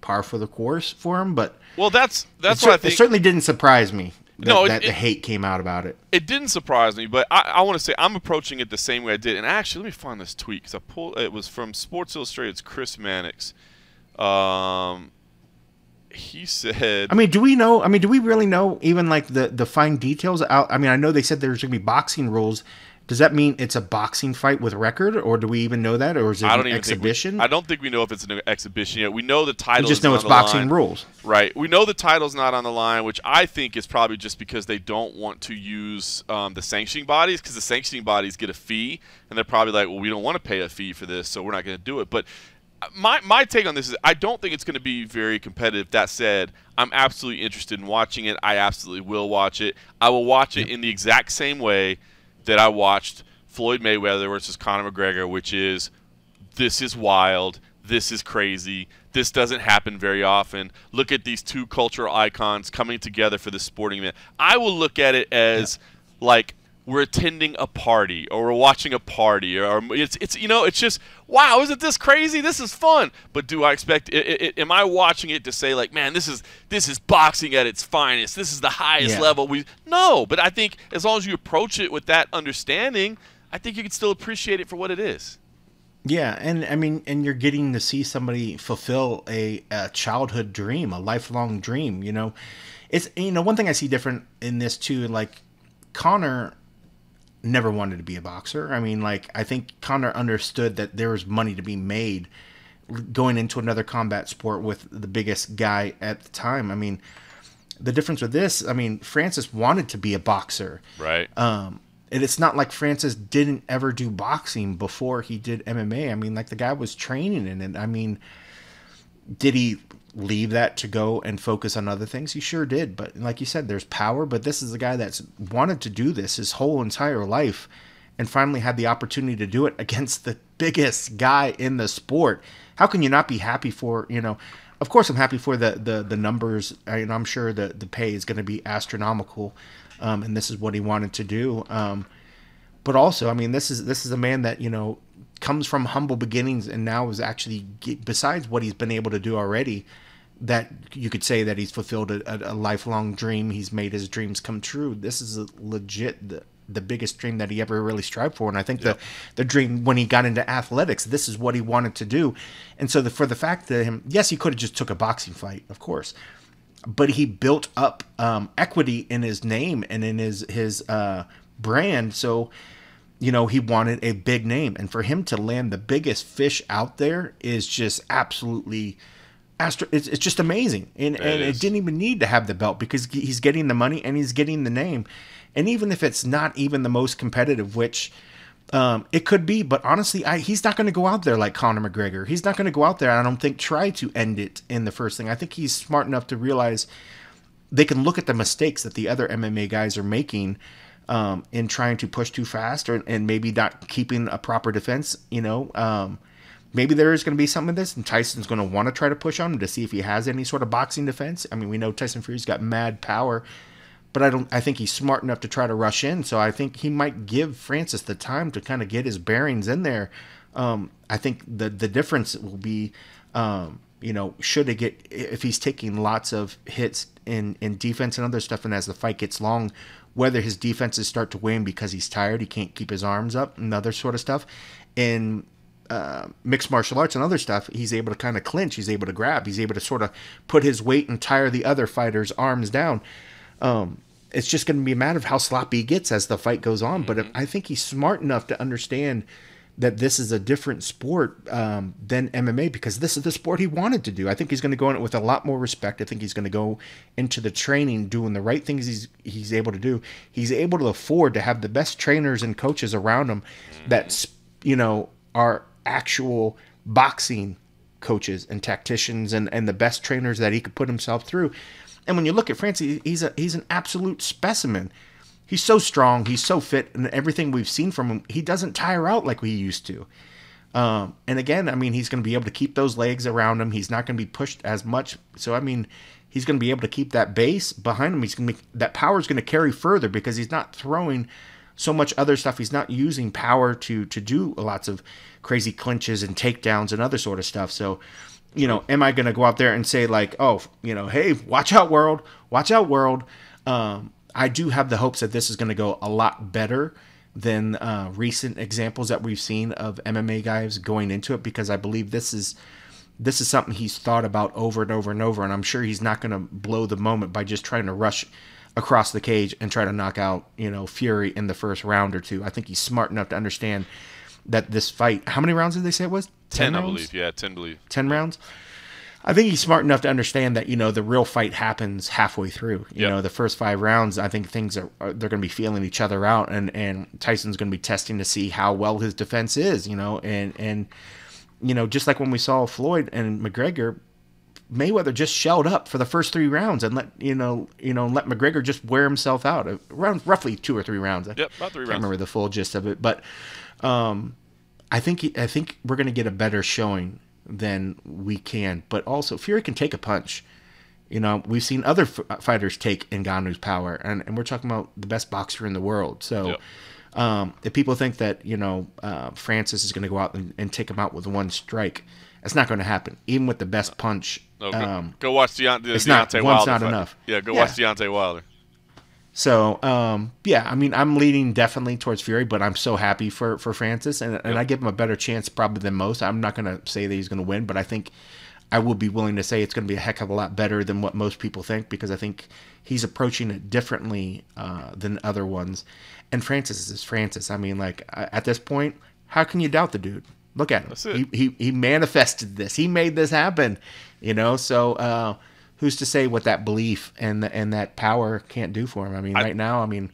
par for the course for him, but well, that's that's what I think. It certainly didn't surprise me. That, no, it, that the hate came out about it. It didn't surprise me, but I, I want to say I'm approaching it the same way I did. And actually, let me find this tweet because I pulled. It was from Sports Illustrated's Chris Mannix. Um, he said, "I mean, do we know? I mean, do we really know even like the the fine details out? I mean, I know they said there's going to be boxing rules. Does that mean it's a boxing fight with record, or do we even know that, or is it an exhibition? We, I don't think we know if it's an exhibition yet. We know the title. We just know it's boxing rules, right? We know the title's not on the line, which I think is probably just because they don't want to use um, the sanctioning bodies, because the sanctioning bodies get a fee, and they're probably like, well, we don't want to pay a fee for this, so we're not going to do it. But my my take on this is I don't think it's going to be very competitive. That said, I'm absolutely interested in watching it. I absolutely will watch it. I will watch it in the exact same way that I watched Floyd Mayweather versus Conor McGregor, which is, this is wild, this is crazy, this doesn't happen very often. Look at these two cultural icons coming together for this sporting event. I will look at it as yeah. like we're attending a party, or we're watching a party, or it's it's you know it's just wow, isn't this crazy? This is fun. But do I expect? It, it, it, am I watching it to say like, man, this is this is boxing at its finest. This is the highest yeah. level. We no, but I think as long as you approach it with that understanding, I think you can still appreciate it for what it is. Yeah, and I mean, and you're getting to see somebody fulfill a, a childhood dream, a lifelong dream. You know, it's you know one thing I see different in this too, like Conor never wanted to be a boxer. I mean, like, I think Conor understood that there was money to be made going into another combat sport with the biggest guy at the time. I mean, the difference with this, I mean, Francis wanted to be a boxer. Right. Um, and it's not like Francis didn't ever do boxing before he did M M A. I mean, like, the guy was training in it. I mean, did he leave that to go and focus on other things? He sure did. But like you said, there's power. But this is a guy that's wanted to do this his whole entire life and finally had the opportunity to do it against the biggest guy in the sport. How can you not be happy for, you know, of course I'm happy for the the, the numbers, and I'm sure the, the pay is going to be astronomical, um, and this is what he wanted to do. Um, but also, I mean, this is, this is a man that, you know, comes from humble beginnings and now is actually, besides what he's been able to do already, that you could say that he's fulfilled a, a lifelong dream. He's made his dreams come true. This is a legit the, the biggest dream that he ever really strived for. And I think yep. the the dream when he got into athletics, this is what he wanted to do. And so the, for the fact that him, yes, he could have just took a boxing fight, of course, but he built up um, equity in his name and in his his uh, brand. So, you know, he wanted a big name, and for him to land the biggest fish out there is just absolutely. Astro, it's, it's just amazing, and, and it didn't even need to have the belt because he's getting the money and he's getting the name, and even if it's not even the most competitive, which um, it could be, but honestly, I, he's not going to go out there like Conor McGregor. He's not going to go out there, I don't think, try to end it in the first thing. I think he's smart enough to realize they can look at the mistakes that the other M M A guys are making um, in trying to push too fast or, and maybe not keeping a proper defense, you know, um, maybe there is going to be something of this, and Tyson's going to want to try to push on him to see if he has any sort of boxing defense. I mean, we know Tyson Fury's got mad power, but I don't. I think he's smart enough to try to rush in, so I think he might give Francis the time to kind of get his bearings in there. Um, I think the the difference will be, um, you know, should it get if he's taking lots of hits in in defense and other stuff, and as the fight gets long, whether his defenses start to wane because he's tired, he can't keep his arms up, and other sort of stuff, and Uh, mixed martial arts and other stuff, he's able to kind of clinch, he's able to grab, he's able to sort of put his weight and tire the other fighter's arms down. Um, it's just going to be a matter of how sloppy he gets as the fight goes on, but if, I think he's smart enough to understand that this is a different sport um, than M M A, because this is the sport he wanted to do. I think he's going to go in it with a lot more respect. I think he's going to go into the training doing the right things he's he's able to do. He's able to afford to have the best trainers and coaches around him that, you know, are actual boxing coaches and tacticians and, and the best trainers that he could put himself through. And when you look at Francis, he's a, he's an absolute specimen. He's so strong. He's so fit. And everything we've seen from him, he doesn't tire out like we used to. Um, and again, I mean, he's going to be able to keep those legs around him. He's not going to be pushed as much. So, I mean, he's going to be able to keep that base behind him. He's going to that power is going to carry further because he's not throwing so much other stuff. He's not using power to to do lots of crazy clinches and takedowns and other sort of stuff. So, you know, am I going to go out there and say like, oh, you know, hey, watch out, world, watch out, world. Um, I do have the hopes that this is going to go a lot better than uh, recent examples that we've seen of M M A guys going into it, because I believe this is this is something he's thought about over and over and over. And I'm sure he's not going to blow the moment by just trying to rush across the cage and try to knock out, you know, Fury in the first round or two. I think he's smart enough to understand that this fight, how many rounds did they say it was? Ten, ten I believe. Yeah, ten, believe. Ten rounds. I think he's smart enough to understand that, you know, the real fight happens halfway through. You yep. know, the first five rounds, I think things are, are they're going to be feeling each other out, and, and Tyson's going to be testing to see how well his defense is, you know, and, and, you know, just like when we saw Floyd and McGregor, Mayweather just shelled up for the first three rounds and let you know, you know, let McGregor just wear himself out around roughly two or three rounds. I yep, about three can't rounds. Remember the full gist of it, but um, I think he, I think we're going to get a better showing than we can. But also, Fury can take a punch. You know, we've seen other f fighters take Ngannou's power, and and we're talking about the best boxer in the world. So. Yep. Um, if people think that, you know, uh, Francis is going to go out and, and take him out with one strike, that's not going to happen. Even with the best punch. No, go, um, go watch Deont Deontay it's not, Wilder. One's not fight. Enough. Yeah, go yeah. watch Deontay Wilder. So, um, yeah, I mean, I'm leaning definitely towards Fury, but I'm so happy for, for Francis, and, and yep. I give him a better chance probably than most. I'm not going to say that he's going to win, but I think I will be willing to say it's going to be a heck of a lot better than what most people think, because I think he's approaching it differently uh, than other ones. And Francis is Francis. I mean, like, at this point, how can you doubt the dude? Look at him. That's it. He, he, he manifested this. He made this happen, you know? So uh, who's to say what that belief and, and that power can't do for him? I mean, I, right now, I mean,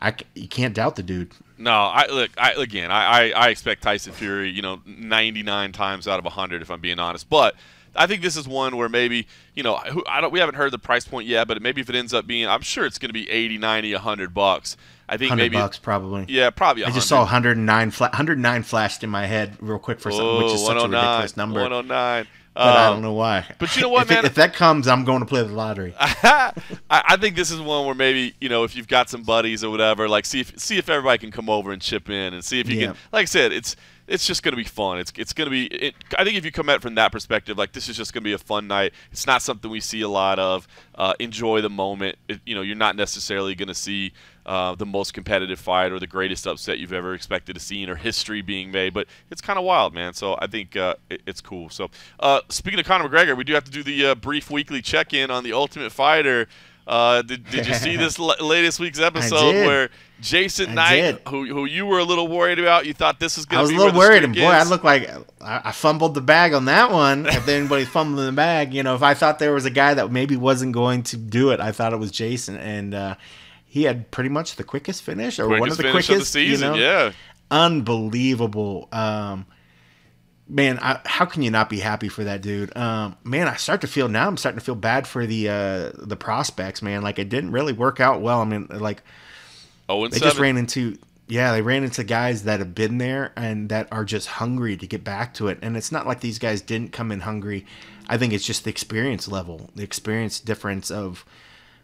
I, you can't doubt the dude. No, I look. I again. I, I, I expect Tyson Fury. You know, ninety-nine times out of a hundred, if I'm being honest. But I think this is one where maybe you know I don't. We haven't heard the price point yet, but maybe if it ends up being, I'm sure it's going to be eighty, ninety, a hundred bucks. I think maybe bucks probably. Yeah, probably. one hundred. I just saw one hundred nine. one hundred nine flashed in my head real quick for something, which is such a ridiculous number. one oh nine. But um, I don't know why. But you know what, if man? It, if that comes, I'm going to play the lottery. I, I think this is one where maybe, you know, if you've got some buddies or whatever, like see if see if everybody can come over and chip in and see if you yeah. can. Like I said, it's it's just going to be fun. It's it's going to be. It, I think if you come at it from that perspective, like this is just going to be a fun night. It's not something we see a lot of. Uh, enjoy the moment. It, you know, you're not necessarily going to see uh, the most competitive fight or the greatest upset you've ever expected to see or history being made, but it's kind of wild, man. So I think uh, it, it's cool. So uh, speaking of Conor McGregor, we do have to do the uh, brief weekly check-in on the Ultimate Fighter. Uh, did, did you see this l latest week's episode where Jason I Knight, who, who you were a little worried about, you thought this was going to be I was a little worried, and boy, is. I looked like I, I fumbled the bag on that one. If anybody's fumbling the bag, you know, if I thought there was a guy that maybe wasn't going to do it, I thought it was Jason, and uh, he had pretty much the quickest finish or quickest one of the quickest of the season, you know? Yeah, unbelievable. Um, Man, I, how can you not be happy for that dude? Um, man, I start to feel now. I'm starting to feel bad for the uh, the prospects, man. Like it didn't really work out well. I mean, like oh, they seven. just ran into yeah, they ran into guys that have been there and that are just hungry to get back to it. And it's not like these guys didn't come in hungry. I think it's just the experience level, the experience difference of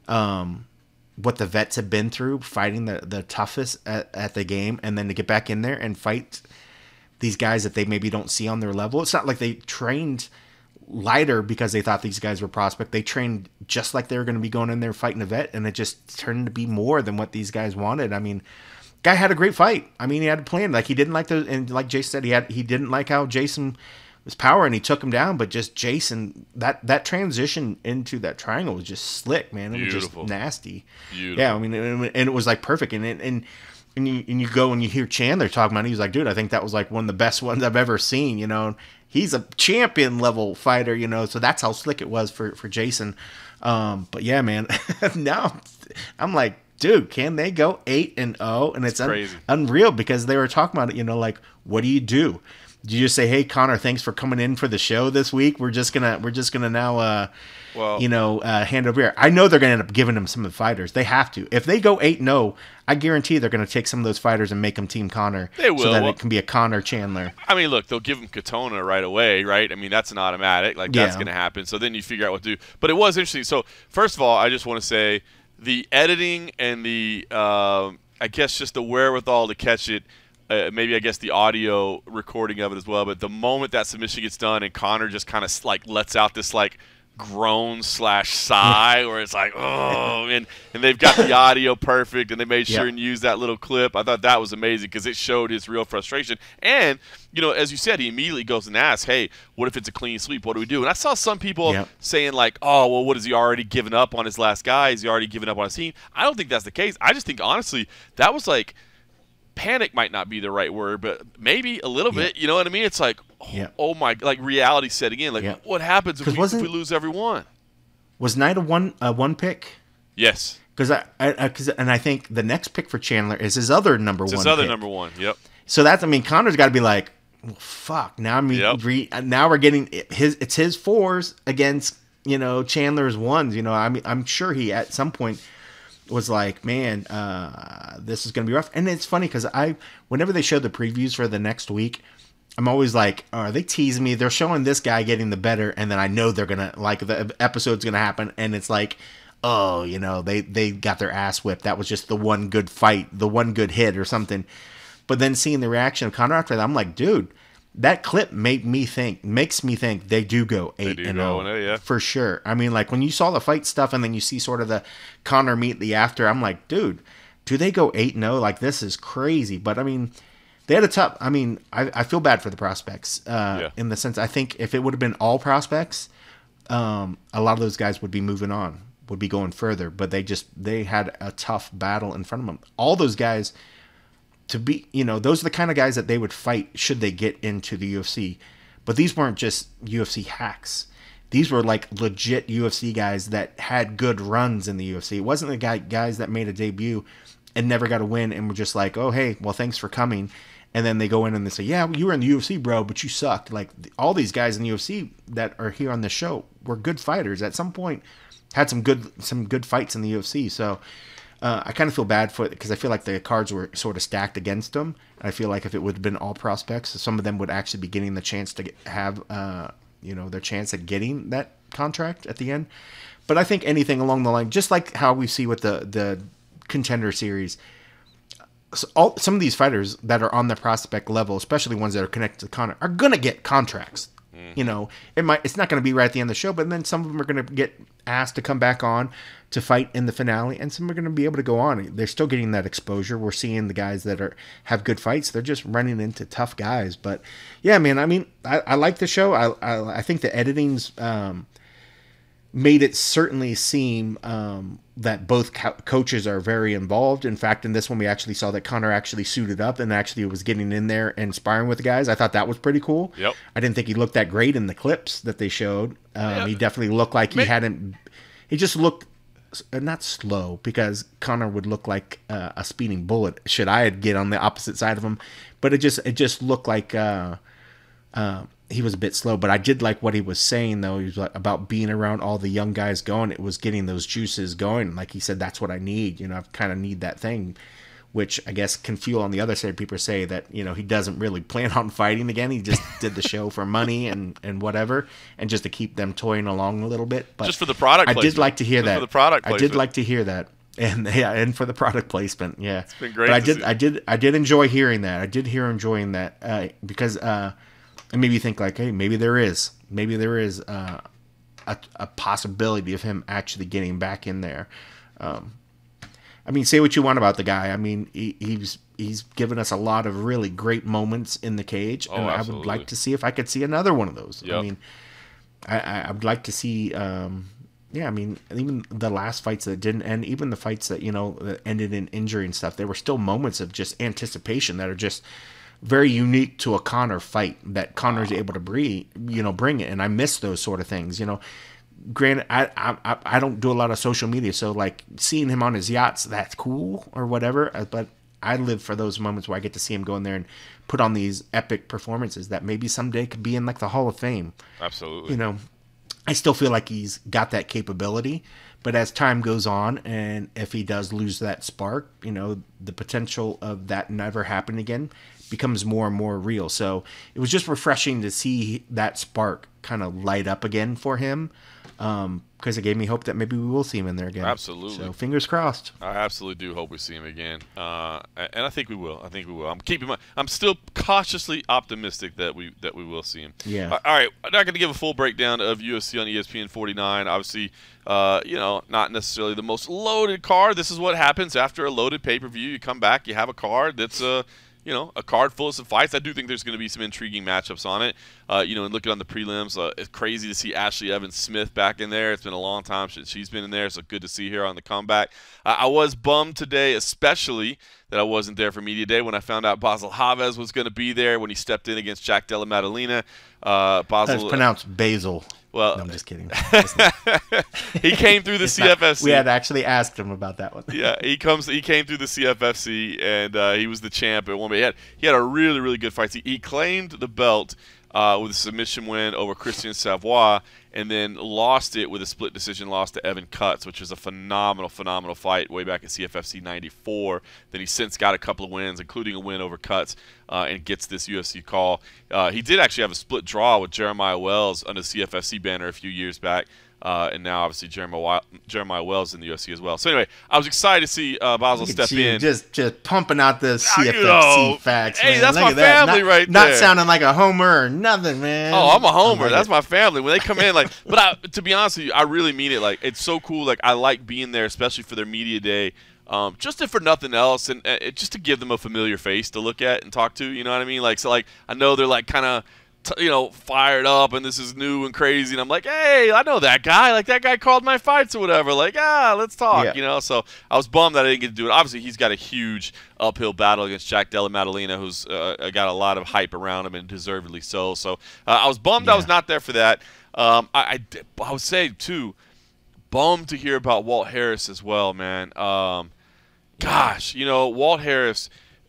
um, what the vets have been through, fighting the the toughest at, at the game, and then to get back in there and fight these guys that they maybe don't see on their level. It's not like they trained lighter because they thought these guys were prospect. They trained just like they were going to be going in there fighting a vet, and it just turned to be more than what these guys wanted. I mean, guy had a great fight. I mean, he had a plan. Like he didn't like the, and like Jason said, he had he didn't like how Jason was power and he took him down. But just Jason, that that transition into that triangle was just slick, man. It Beautiful. was just nasty. Beautiful. Yeah, I mean, and it was like perfect, and it, and. And you, and you go and you hear Chandler talking about it. He's like, dude, I think that was like one of the best ones I've ever seen, you know. He's a champion-level fighter, you know, so that's how slick it was for, for Jason. Um, but, yeah, man, now I'm like, dude, can they go eight and oh? And, oh? and it's, it's un unreal because they were talking about it, you know, like, what do you do? Do you just say, hey, Connor, thanks for coming in for the show this week? We're just gonna, we're just gonna now, uh, well, you know, uh, hand over here. I know they're gonna end up giving him some of the fighters. They have to. If they go eight and zero, I guarantee they're gonna take some of those fighters and make them Team Connor. They will, so that well, it can be a Connor Chandler. I mean, look, they'll give him Katona right away, right? I mean, that's an automatic. Like that's yeah. gonna happen. So then you figure out what to do. But it was interesting. So first of all, I just want to say the editing and the, uh, I guess, just the wherewithal to catch it. Uh, maybe I guess the audio recording of it as well, but the moment that submission gets done and Connor just kind of like lets out this like groan slash sigh where it's like, oh, and, and they've got the audio perfect and they made sure yep. and used that little clip. I thought that was amazing because it showed his real frustration. And, you know, as you said, he immediately goes and asks, hey, what if it's a clean sweep? What do we do? And I saw some people yep. saying like, oh, well, what, has he already given up on his last guy? Is he already given up on his team? I don't think that's the case. I just think, honestly, that was like – panic might not be the right word, but maybe a little yeah. bit. You know what I mean? It's like, oh, yeah. oh my, like reality setting in. Like, yeah. what happens if we, if we lose every one? Was Knight a one, a one pick? Yes. Because I, I, cause, and I think the next pick for Chandler is his other number it's one. His other pick. number one. Yep. So that's, I mean, Connor's got to be like, well, fuck. Now I'm yep. re, now we're getting his. It's his fours against you know Chandler's ones. You know, I mean, I'm sure he at some point was like, man, uh, this is going to be rough. And it's funny because I, whenever they show the previews for the next week, I'm always like, oh, are they teasing me? They're showing this guy getting the better, and then I know they're going to, like, the episode's going to happen, and it's like, oh, you know, they, they got their ass whipped. That was just the one good fight, the one good hit or something. But then seeing the reaction of Conor after that, I'm like, dude, that clip made me think, makes me think they do go eight do and go zero, it, yeah. for sure. I mean, like when you saw the fight stuff and then you see sort of the Connor meet the after, I'm like, dude, do they go eight and zero? Like this is crazy. But I mean, they had a tough. I mean, I, I feel bad for the prospects uh, yeah. in the sense I think if it would have been all prospects, um, a lot of those guys would be moving on, would be going further. But they just they had a tough battle in front of them. All those guys. To be, you know, those are the kind of guys that they would fight should they get into the U F C. But these weren't just U F C hacks. These were like legit U F C guys that had good runs in the U F C. It wasn't the guy, guys that made a debut and never got a win, and were just like, oh, hey, well, thanks for coming. And then they go in and they say, yeah, you were in the U F C, bro, but you sucked. Like, all these guys in the U F C that are here on this show were good fighters at some point, had some good some good fights in the U F C. So uh, I kind of feel bad for it, because I feel like the cards were sort of stacked against them. I feel like if it would have been all prospects, some of them would actually be getting the chance to get, have, uh, you know, their chance at getting that contract at the end. But I think anything along the line, just like how we see with the, the Contender Series, so all, some of these fighters that are on the prospect level, especially ones that are connected to Conor, are going to get contracts. Mm-hmm. You know, it might, it's not going to be right at the end of the show, but then some of them are going to get asked to come back on to fight in the finale, and some are going to be able to go on. They're still getting that exposure. We're seeing the guys that are have good fights. They're just running into tough guys. But yeah, man, I mean, I, I like the show. I, I I think the editing's um, made it certainly seem um, that both co coaches are very involved. In fact, in this one, we actually saw that Conor actually suited up and actually was getting in there and sparring with the guys. I thought that was pretty cool. Yep. I didn't think he looked that great in the clips that they showed. Um, yeah. He definitely looked like he Man. hadn't – he just looked uh, – not slow, because Conor would look like uh, a speeding bullet should I get on the opposite side of him. But it just, it just looked like uh, – uh, he was a bit slow, but I did like what he was saying, though. He was like, about being around all the young guys going. It was getting those juices going. Like he said, that's what I need. You know, I kind of need that thing, which I guess can fuel on the other side. People say that, you know, he doesn't really plan on fighting again. He just did the show for money and, and whatever, and just to keep them toying along a little bit. But just for the product placement. I did like to hear that. For the product placement. I did like to hear that. And yeah, and for the product placement. Yeah. It's been great. But I did, see. I did, I did enjoy hearing that. I did hear enjoying that uh, because, uh, and maybe you think like, hey, maybe there is, maybe there is uh, a, a possibility of him actually getting back in there. Um, I mean, say what you want about the guy. I mean, he, he's he's given us a lot of really great moments in the cage, oh, and absolutely. I would like to see if I could see another one of those. Yep. I mean, I, I, I would like to see. Um, yeah, I mean, even the last fights that didn't end, even the fights that you know that ended in injury and stuff, there were still moments of just anticipation that are just very unique to a Conor fight that Conor's wow. able to bring, you know, bring it. And I miss those sort of things, you know. Granted, I, I I don't do a lot of social media, so like seeing him on his yachts, that's cool or whatever. But I live for those moments where I get to see him go in there and put on these epic performances that maybe someday could be in like the Hall of Fame. Absolutely. You know, I still feel like he's got that capability. But as time goes on, and if he does lose that spark, you know, the potential of that never happen again becomes more and more real. So it was just refreshing to see that spark kind of light up again for him, because um, it gave me hope that maybe we will see him in there again. Absolutely. So fingers crossed. I absolutely do hope we see him again, uh, and I think we will. I think we will. I'm keeping my. I'm still cautiously optimistic that we that we will see him. Yeah. All right. I'm not going to give a full breakdown of U F C on E S P N forty-nine. Obviously, uh, you know, not necessarily the most loaded card. This is what happens after a loaded pay-per-view. You come back, you have a card that's uh you know, a card full of some fights. I do think there's going to be some intriguing matchups on it. Uh, you know, and looking on the prelims, uh, it's crazy to see Ashley Evans-Smith back in there. It's been a long time since she's been in there, so good to see her on the comeback. Uh, I was bummed today, especially that I wasn't there for media day when I found out Basil Javez was going to be there when he stepped in against Jack Della Maddalena. Uh, Basil, That's pronounced Basil. Well, no, I'm just kidding. He came through the C F F C. We had actually asked him about that one. Yeah, he comes. He came through the C F F C, and uh, he was the champ at one point. He had he had a really really good fight. He, he claimed the belt uh, with a submission win over Christian Savoy, and then lost it with a split decision loss to Evan Cutts, which was a phenomenal phenomenal fight way back at C F F C ninety-four. Then he since got a couple of wins, including a win over Cutts. Uh, and gets this U F C call. Uh, he did actually have a split draw with Jeremiah Wells under the C F F C banner a few years back, uh, and now obviously Jeremiah Jeremiah Wells in the U F C as well. So anyway, I was excited to see uh, Basil step you, in. Just just pumping out the C F F C you know, facts. Hey, man. That's Look my family that. not, right there. Not sounding like a homer or nothing, man. Oh, I'm a homer. Like that's it. my family. When they come in, like, but I, to be honest with you, I really mean it. Like, it's so cool. Like, I like being there, especially for their media day. Um, just if for nothing else, and uh, just to give them a familiar face to look at and talk to, you know what I mean? Like, so, like, I know they're, like, kind of, you know, fired up and this is new and crazy, and I'm like, hey, I know that guy. Like, that guy called my fights or whatever. Like, ah, let's talk, yeah. you know? So I was bummed that I didn't get to do it. Obviously, he's got a huge uphill battle against Jack Della Maddalena, who's uh, got a lot of hype around him and deservedly so. So uh, I was bummed yeah. I was not there for that. Um, I, I, I would say, too, bummed to hear about Walt Harris as well, man. Um, gosh, you know, Walt Harris,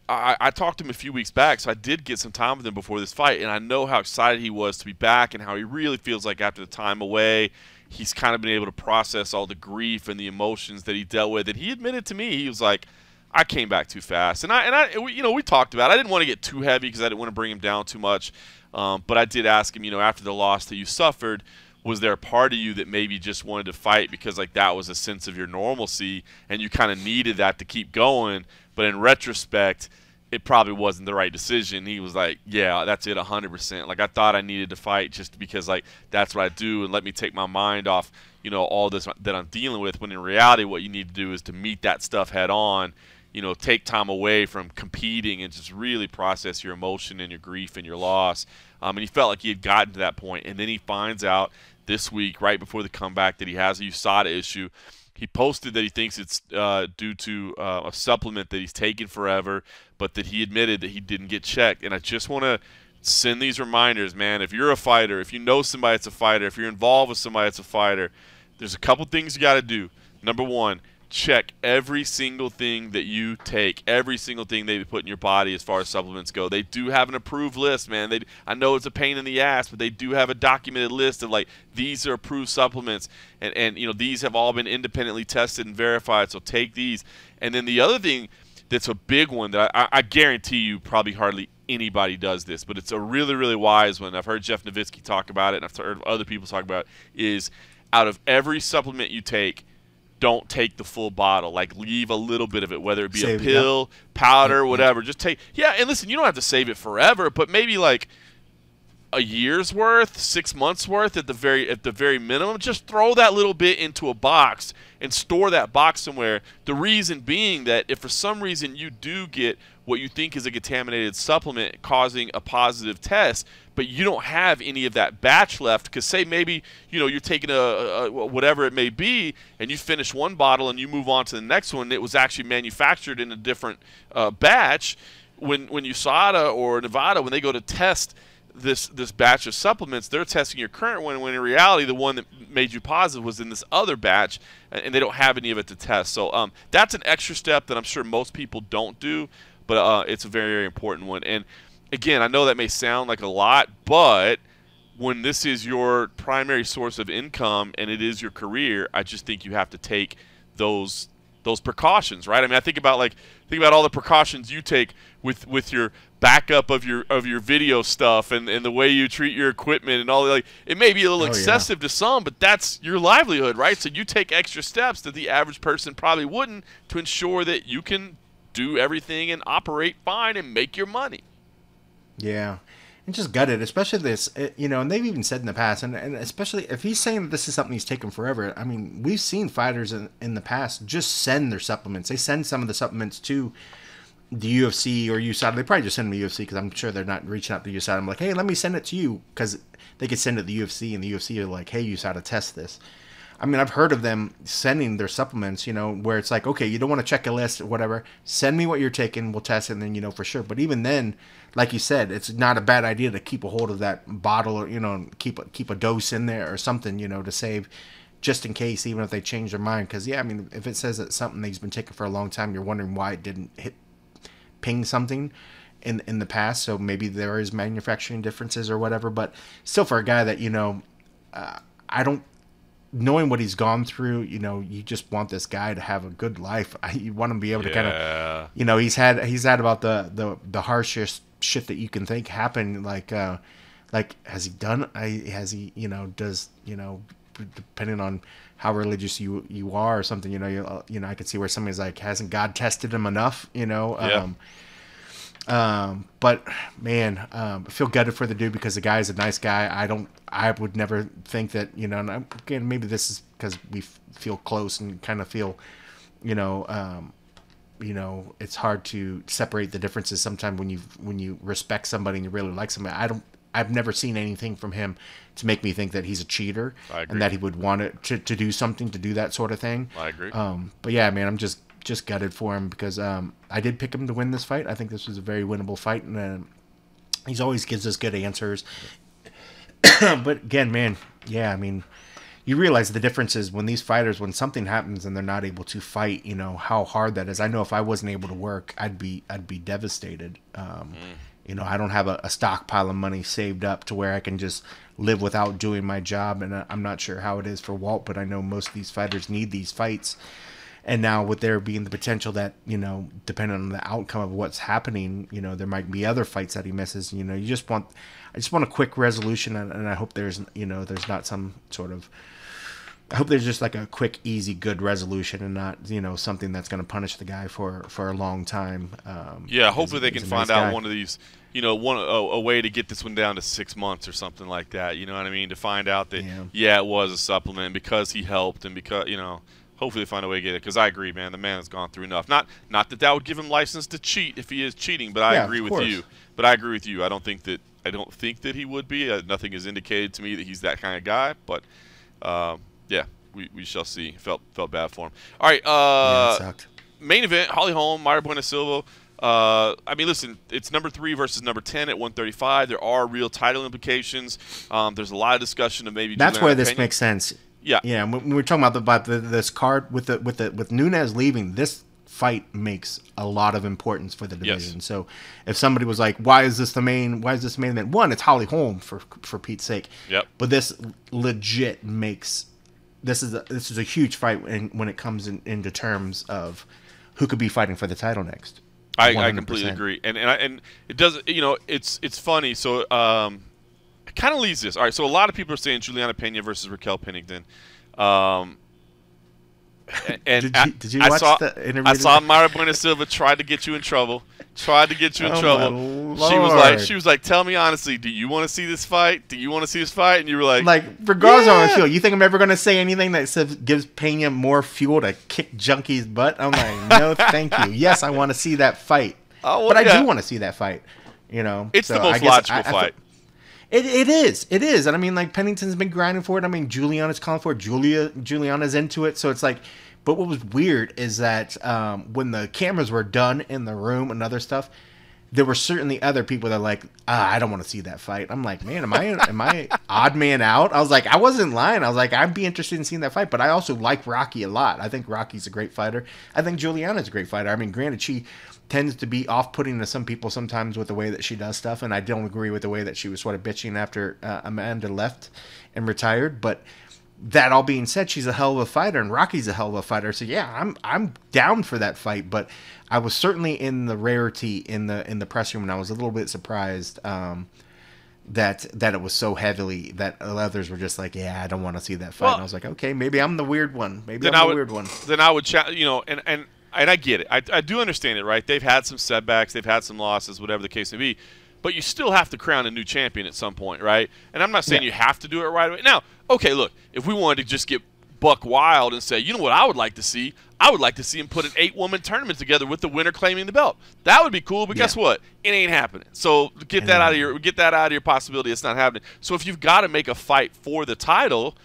I, I talked to him a few weeks back, so I did get some time with him before this fight, and I know how excited he was to be back and how he really feels like after the time away, he's kind of been able to process all the grief and the emotions that he dealt with. And he admitted to me, he was like, I came back too fast. And I, and I, you know, we talked about it. I didn't want to get too heavy because I didn't want to bring him down too much. Um, but I did ask him, you know, after the loss that you suffered, was there a part of you that maybe just wanted to fight because, like, that was a sense of your normalcy and you kind of needed that to keep going? But in retrospect, it probably wasn't the right decision. He was like, yeah, that's it, one hundred percent. Like, I thought I needed to fight just because, like, that's what I do, and let me take my mind off, you know, all this that I'm dealing with, when in reality what you need to do is to meet that stuff head on, you know, take time away from competing and just really process your emotion and your grief and your loss. Um, and he felt like he had gotten to that point. And then he finds out this week, right before the comeback, that he has a U S A D A issue. He posted that he thinks it's uh, due to uh, a supplement that he's taken forever, but that he admitted that he didn't get checked. And I just want to send these reminders, man. If you're a fighter, if you know somebody that's a fighter, if you're involved with somebody that's a fighter, there's a couple things you got to do. Number one, check every single thing that you take, every single thing they put in your body as far as supplements go. They do have an approved list, man. They, I know it's a pain in the ass, but they do have a documented list of, like, these are approved supplements, and, and you know, these have all been independently tested and verified, so take these. And then the other thing that's a big one that I, I guarantee you probably hardly anybody does this, but it's a really, really wise one. I've heard Jeff Novitzky talk about it, and I've heard other people talk about it, is out of every supplement you take, don't take the full bottle. Like, leave a little bit of it, whether it be save a pill, powder, whatever. Just take – yeah, and listen, you don't have to save it forever, but maybe like a year's worth, six months' worth at the very at the very minimum. Just throw that little bit into a box and store that box somewhere. The reason being that if for some reason you do get what you think is a contaminated supplement causing a positive test, but you don't have any of that batch left, because say maybe, you know, you're taking a, a, a whatever it may be, and you finish one bottle and you move on to the next one, it was actually manufactured in a different uh, batch. When when U S A D A or Nevada, when they go to test this this batch of supplements, they're testing your current one, when in reality the one that made you positive was in this other batch, and they don't have any of it to test. So um, that's an extra step that I'm sure most people don't do, but uh, it's a very, very important one. And again, I know that may sound like a lot, but when this is your primary source of income and it is your career, I just think you have to take those those precautions, right? I mean, I think about like think about all the precautions you take with with your backup of your of your video stuff, and, and the way you treat your equipment and all that. Like, it may be a little oh, excessive yeah. to some, but that's your livelihood, right? So you take extra steps that the average person probably wouldn't to ensure that you can do everything and operate fine and make your money. Yeah, and just gutted, especially this, you know, and they've even said in the past, and, and especially if he's saying that this is something he's taken forever, I mean, we've seen fighters in, in the past just send their supplements. They send some of the supplements to the U F C or U S A D A. They probably just send them to U F C, because I'm sure they're not reaching out to U S A D A. I'm like, hey, let me send it to you, because they could send it to the U F C, and the U F C are like, hey, U S A D A, test this. I mean, I've heard of them sending their supplements, you know, where it's like, okay, you don't want to check a list or whatever. Send me what you're taking. We'll test it, and then you know for sure. But even then, like you said, it's not a bad idea to keep a hold of that bottle, or, you know, keep a, keep a dose in there or something, you know, to save just in case, even if they change their mind. Because, yeah, I mean, if it says that something that he's been taking for a long time, you're wondering why it didn't hit ping something in, in the past. So maybe there is manufacturing differences or whatever. But still, for a guy that, you know, uh, I don't. Knowing what he's gone through, you know, you just want this guy to have a good life. You want him to be able yeah. to kind of, you know, he's had he's had about the, the the harshest shit that you can think happen. Like, uh, like has he done? Has he, you know, does you know, depending on how religious you you are or something, you know, you you know, I could see where somebody's like, hasn't God tested him enough? You know, yeah. um, um, but man, um, I feel gutted for the dude, because the guy is a nice guy. I don't. I would never think that, you know, and I'm, again, maybe this is because we f feel close and kind of feel, you know, um, you know, it's hard to separate the differences sometimes when you when you respect somebody and you really like somebody. I don't, I've never seen anything from him to make me think that he's a cheater and that he would want it to, to do something, to do that sort of thing. I agree. Um, but yeah, man, I'm just just gutted for him, because um, I did pick him to win this fight. I think this was a very winnable fight, and uh, he always gives us good answers. But again, man, yeah, I mean, you realize the difference is when these fighters, when something happens and they're not able to fight, you know, how hard that is. I know if I wasn't able to work, I'd be, I'd be devastated. Um, mm. You know, I don't have a, a stockpile of money saved up to where I can just live without doing my job. And I, I'm not sure how it is for Walt, but I know most of these fighters need these fights. And now with there being the potential that, you know, depending on the outcome of what's happening, you know, there might be other fights that he misses. You know, you just want, I just want a quick resolution. And, and I hope there's, you know, there's not some sort of, I hope there's just like a quick, easy, good resolution and not, you know, something that's going to punish the guy for, for a long time. Um, yeah, hopefully they can find out one of these, you know, one a, a way to get this one down to six months or something like that. You know what I mean? To find out that, yeah, yeah it was a supplement because he helped and because, you know. Hopefully they find a way to get it, because I agree, man. The man has gone through enough. Not not that that would give him license to cheat if he is cheating, but I yeah, agree with course. you. But I agree with you. I don't think that I don't think that he would be. Uh, nothing has indicated to me that he's that kind of guy. But um, yeah, we, we shall see. Felt felt bad for him. All right, uh, yeah, main event: Holly Holm, Mayra Buenosilva. Uh, I mean, listen, it's number three versus number ten at one thirty-five. There are real title implications. Um, there's a lot of discussion of maybe. That's where this makes sense. Yeah, yeah. When we were talking about the, about the, this card with the with the with Nunes leaving, this fight makes a lot of importance for the division. Yes. So, if somebody was like, "Why is this the main? Why is this the main event?" One, it's Holly Holm for for Pete's sake. Yep. But this legit makes this is a, this is a huge fight when, when it comes in, into terms of who could be fighting for the title next. I, I completely agree, and and I, and it does. You know, it's it's funny. So. Um, Kind of leads this. All right, so a lot of people are saying Juliana Pena versus Raquel Pennington. Um, and did you, did you I, watch I saw, the interview? I saw Mayra Buenosilva tried to get you in trouble. Tried to get you in oh trouble. She was like, she was like, tell me honestly, do you want to see this fight? Do you want to see this fight? And you were like, like regardless yeah. of how I feel, you think I'm ever going to say anything that says gives Pena more fuel to kick Junkie's butt? I'm like, no, thank you. Yes, I want to see that fight, oh, well, but yeah. I do want to see that fight. You know, it's so the most logical I, I, fight. I It, it is. It is. And I mean, like, Pennington's been grinding for it. I mean, Juliana's calling for it. Julia, Juliana's into it. So it's like, but what was weird is that um, when the cameras were done in the room and other stuff, there were certainly other people that were like, ah, I don't want to see that fight. I'm like, man, am I am I odd man out? I was like, I wasn't lying. I was like, I'd be interested in seeing that fight. But I also like Rocky a lot. I think Rocky's a great fighter. I think Juliana's a great fighter. I mean, granted, she tends to be off-putting to some people sometimes with the way that she does stuff. And I don't agree with the way that she was sort of bitching after uh, Amanda left and retired. But that all being said, she's a hell of a fighter and Rocky's a hell of a fighter. So yeah, I'm I'm down for that fight. But I was certainly in the rarity in the in the press room, and I was a little bit surprised um, that that it was so heavily that others were just like, yeah, I don't want to see that fight. Well, and I was like, okay, maybe I'm the weird one. Maybe I'm the would, weird one. Then I would, chat, you know, and and. And I get it. I, I do understand it, right? They've had some setbacks. They've had some losses, whatever the case may be. But you still have to crown a new champion at some point, right? And I'm not saying yeah. you have to do it right away. Now, okay, look, if we wanted to just get buck wild and say, you know what I would like to see? I would like to see him put an eight-woman tournament together with the winner claiming the belt. That would be cool, but yeah. guess what? It ain't happening. So get that out of your get that out of your possibility. It's not happening. So if you've got to make a fight for the title,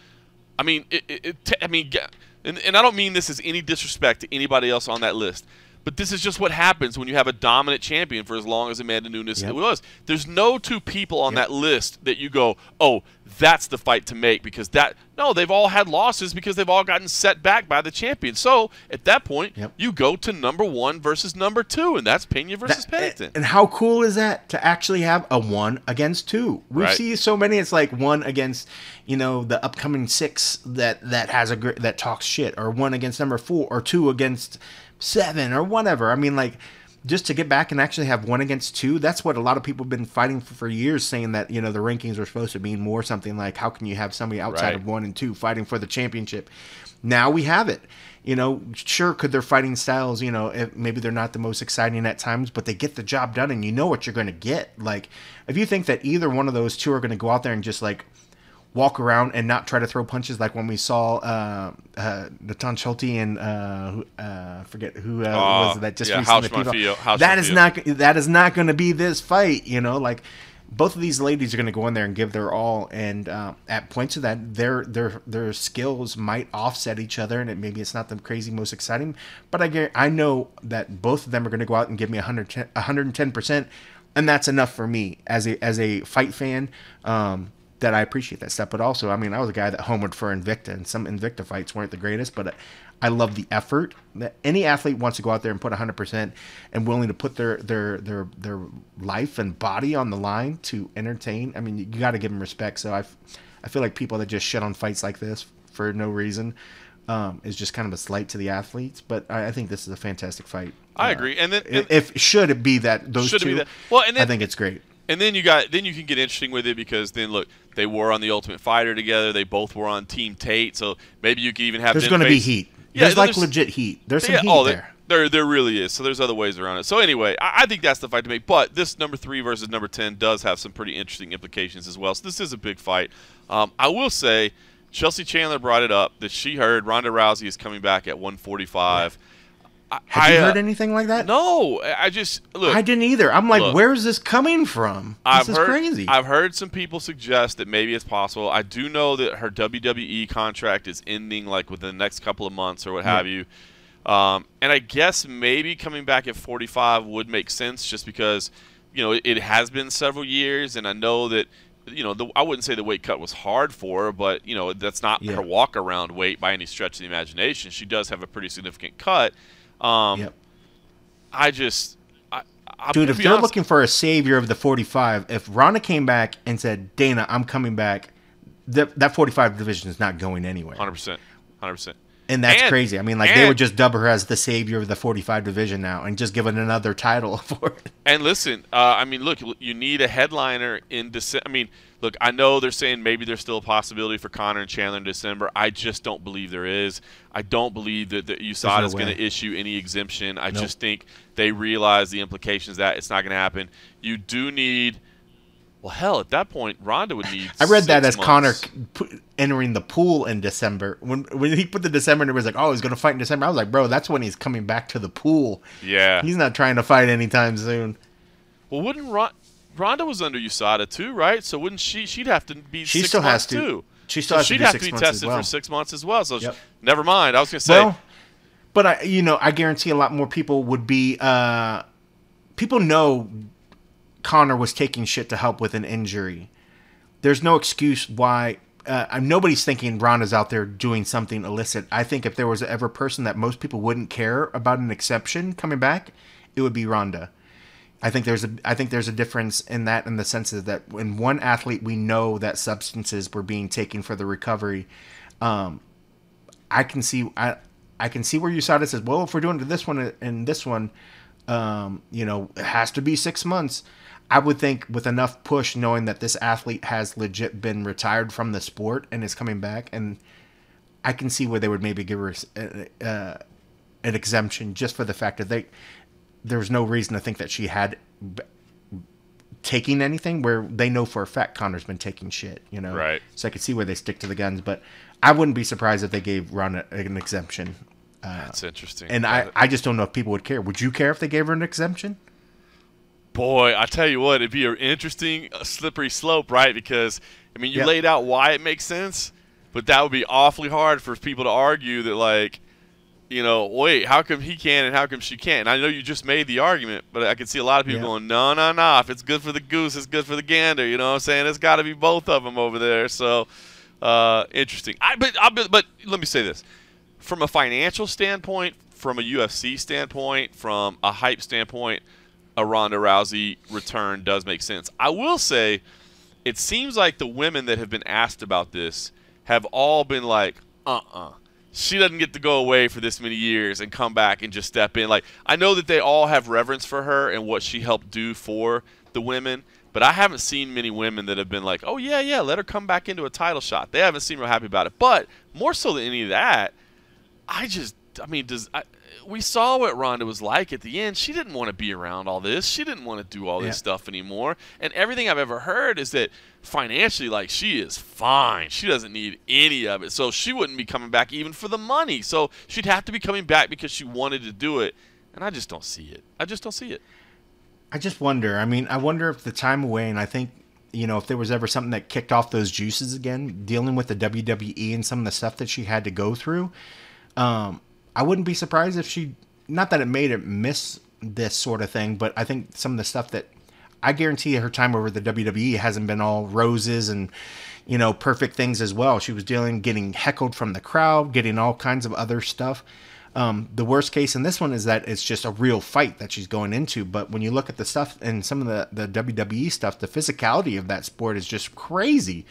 I mean, it, it, it, I mean – And, and I don't mean this as any disrespect to anybody else on that list, but this is just what happens when you have a dominant champion for as long as Amanda Nunes yep. was. There's no two people on yep. that list that you go, oh, that's the fight to make because that – no, they've all had losses because they've all gotten set back by the champion. So at that point, yep. you go to number one versus number two, and that's Pena versus that, Pennington. And how cool is that to actually have a one against two? We right. see so many. It's like one against, you know, the upcoming six that that has a that talks shit, or one against number four, or two against seven, or whatever. I mean, like. Just to get back and actually have one against two, that's what a lot of people have been fighting for, for years, saying that, you know, the rankings were supposed to mean more something like, how can you have somebody outside right. of one and two fighting for the championship? Now we have it. You know, sure, could their fighting styles, you know, if maybe they're not the most exciting at times, but they get the job done and you know what you're going to get. Like, if you think that either one of those two are going to go out there and just, like, walk around and not try to throw punches like when we saw uh, uh, Natan Schulte and uh, uh, forget who uh, uh, was that just yeah, recently. House Monfillo, House that Monfillo. is not that is not going to be this fight, you know. Like both of these ladies are going to go in there and give their all, and uh, at points of that, their their their skills might offset each other, and it, maybe it's not the crazy most exciting, but I guarantee, I know that both of them are going to go out and give me one hundred ten percent, and that's enough for me as a as a fight fan. Um, that I appreciate that stuff. But also, I mean, I was a guy that homered for Invicta, and some Invicta fights weren't the greatest, but I love the effort. Any athlete wants to go out there and put one hundred percent and willing to put their their their their life and body on the line to entertain. I mean, you got to give them respect. So I, I feel like people that just shit on fights like this for no reason um, is just kind of a slight to the athletes. But I, I think this is a fantastic fight. I uh, agree. And then and if, if should it be that those two, be that. Well, and then, I think it's great. And then you got then you can get interesting with it because then look, they were on the Ultimate Fighter together. They both were on Team Tate, so maybe you could even have. There's going to be heat. Yeah, there's like there's, legit heat. There's some yeah, heat oh, there. There, there really is. So there's other ways around it. So anyway, I, I think that's the fight to make. But this number three versus number ten does have some pretty interesting implications as well. So this is a big fight. Um, I will say, Chelsea Chandler brought it up that she heard Ronda Rousey is coming back at one forty-five. Yeah. I, Have you I, uh, heard anything like that? No, I just look. I didn't either. I'm like, look, where is this coming from? This I've is heard, crazy. I've heard some people suggest that maybe it's possible. I do know that her W W E contract is ending like within the next couple of months or what have mm. you. Um, and I guess maybe coming back at forty-five would make sense, just because you know it, it has been several years, and I know that you know the, I wouldn't say the weight cut was hard for her, but you know that's not yeah. her walk around weight by any stretch of the imagination. She does have a pretty significant cut. Um, yep. I just, I, I, dude, if they're honest, looking for a savior of the forty-five, if Ronda came back and said, Dana, I'm coming back, th that forty-five division is not going anywhere. one hundred percent. one hundred percent. And that's and, crazy. I mean, like, and, they would just dub her as the savior of the forty-five division now and just give it another title for it. And listen, uh, I mean, look, you need a headliner in December. I mean, look, I know they're saying maybe there's still a possibility for Conor and Chandler in December. I just don't believe there is. I don't believe that, that U S A D A is going to issue any exemption. I nope. just think they realize the implications that it's not going to happen. You do need – well, hell, at that point, Ronda would need I read that as months. Conor put, – entering the pool in December. When when he put the December, and it was like, oh, he's going to fight in December. I was like, bro, that's when he's coming back to the pool. Yeah. He's not trying to fight anytime soon. Well, wouldn't Ron Ronda was under U S A D A too, right? So wouldn't she she'd have to be she six still months has to, too. She still so has she'd to be have six to be tested well. for six months as well. So yep. she, never mind. I was going to say well, but I you know, I guarantee a lot more people would be uh people know Conor was taking shit to help with an injury. There's no excuse why Uh, nobody's thinking Ronda's out there doing something illicit. I think if there was ever a person that most people wouldn't care about an exception coming back, it would be Ronda. I think there's a I think there's a difference in that, in the senses that in one athlete we know that substances were being taken for the recovery. Um, I can see I I can see where U S A D A says, well, if we're doing this one and this one, um, you know, it has to be six months. I would think with enough push, knowing that this athlete has legit been retired from the sport and is coming back, and I can see where they would maybe give her uh, an exemption just for the fact that they there was no reason to think that she had b taking anything, where they know for a fact Conor's been taking shit, you know? Right. So I could see where they stick to the guns, but I wouldn't be surprised if they gave Ronda an exemption. Uh, That's interesting. And I, I just don't know if people would care. Would you care if they gave her an exemption? Boy, I tell you what, it'd be an interesting uh, slippery slope, right? Because, I mean, you yep. laid out why it makes sense, but that would be awfully hard for people to argue that, like, you know, wait, how come he can and how come she can't? And I know you just made the argument, but I could see a lot of people yep. going, no, no, no. If it's good for the goose, it's good for the gander. You know what I'm saying? It's got to be both of them over there. So, uh, interesting. I but, I, but let me say this. From a financial standpoint, from a U F C standpoint, from a hype standpoint, a Ronda Rousey return does make sense. I will say, it seems like the women that have been asked about this have all been like, uh-uh. She doesn't get to go away for this many years and come back and just step in. Like, I know that they all have reverence for her and what she helped do for the women, but I haven't seen many women that have been like, oh, yeah, yeah, let her come back into a title shot. They haven't seemed real happy about it. But more so than any of that, I just, I mean, does... I, we saw what Ronda was like at the end. She didn't want to be around all this. She didn't want to do all yeah. this stuff anymore. And everything I've ever heard is that financially, like, she is fine. She doesn't need any of it. So she wouldn't be coming back even for the money. So she'd have to be coming back because she wanted to do it. And I just don't see it. I just don't see it. I just wonder. I mean, I wonder if the time away, and I think, you know, if there was ever something that kicked off those juices again, dealing with the W W E and some of the stuff that she had to go through, um, I wouldn't be surprised if she, not that it made her miss this sort of thing, but I think some of the stuff that, I guarantee her time over the W W E hasn't been all roses and, you know, perfect things as well. She was dealing, getting heckled from the crowd, getting all kinds of other stuff. Um, the worst case in this one is that it's just a real fight that she's going into. But when you look at the stuff and some of the, the W W E stuff, the physicality of that sport is just crazy.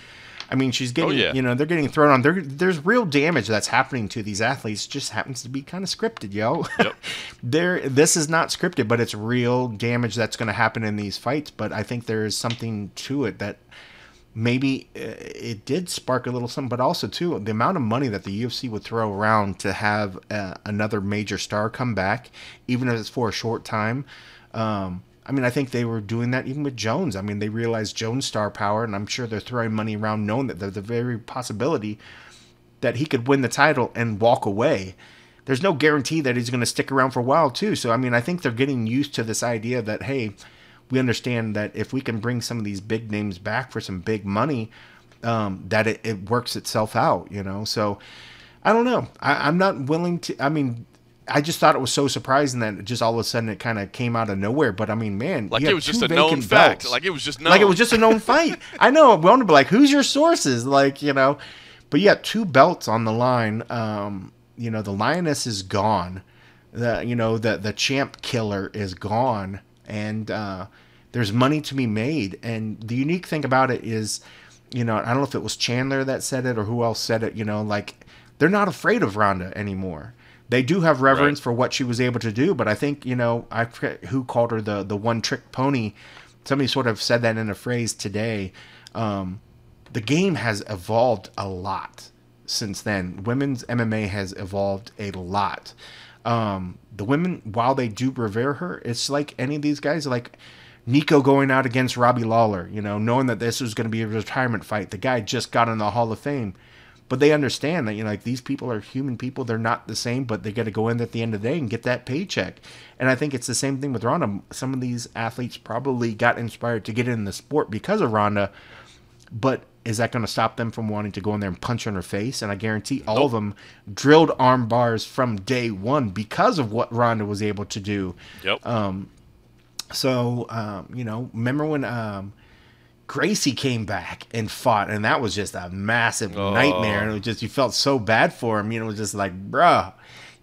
I mean, she's getting, oh, yeah. you know, they're getting thrown on. There, there's real damage that's happening to these athletes. It just happens to be kind of scripted, yo. Yep. There, this is not scripted, but it's real damage that's going to happen in these fights. But I think there is something to it that maybe it did spark a little something. But also, too, the amount of money that the U F C would throw around to have uh, another major star come back, even if it's for a short time. Um, I mean, I think they were doing that even with Jones. I mean, they realized Jones' star power, and I'm sure they're throwing money around knowing that there's the very possibility that he could win the title and walk away. There's no guarantee that he's going to stick around for a while, too. So, I mean, I think they're getting used to this idea that, hey, we understand that if we can bring some of these big names back for some big money, um, that it, it works itself out, you know? So, I don't know. I, I'm not willing to, I mean... I just thought it was so surprising that just all of a sudden it kind of came out of nowhere. But I mean, man, like it was just a known fact. Like it was just known. Like it was just a known fight. I know. I'm going to be like, who's your sources? Like, you know, but you got two belts on the line. Um, you know, the lioness is gone. The you know the the champ killer is gone, and uh, there's money to be made. And the unique thing about it is, you know, I don't know if it was Chandler that said it or who else said it. You know, like they're not afraid of Ronda anymore. They do have reverence right. for what she was able to do, but I think, you know, I forget who called her the, the one-trick pony. Somebody sort of said that in a phrase today. Um, the game has evolved a lot since then. Women's M M A has evolved a lot. Um, the women, while they do revere her, it's like any of these guys, like Nico going out against Robbie Lawler, you know, knowing that this was going to be a retirement fight. The guy just got in the Hall of Fame. But they understand that, you know, like these people are human people. They're not the same, but they got to go in at the end of the day and get that paycheck. And I think it's the same thing with Ronda. Some of these athletes probably got inspired to get in the sport because of Ronda. But is that going to stop them from wanting to go in there and punch her in her face? And I guarantee all of them drilled arm bars from day one because of what Ronda was able to do. Yep. Um, so, um, you know, remember when... Um, Gracie came back and fought, and that was just a massive oh. nightmare. And it was just, you felt so bad for him. You know, it was just like, bruh,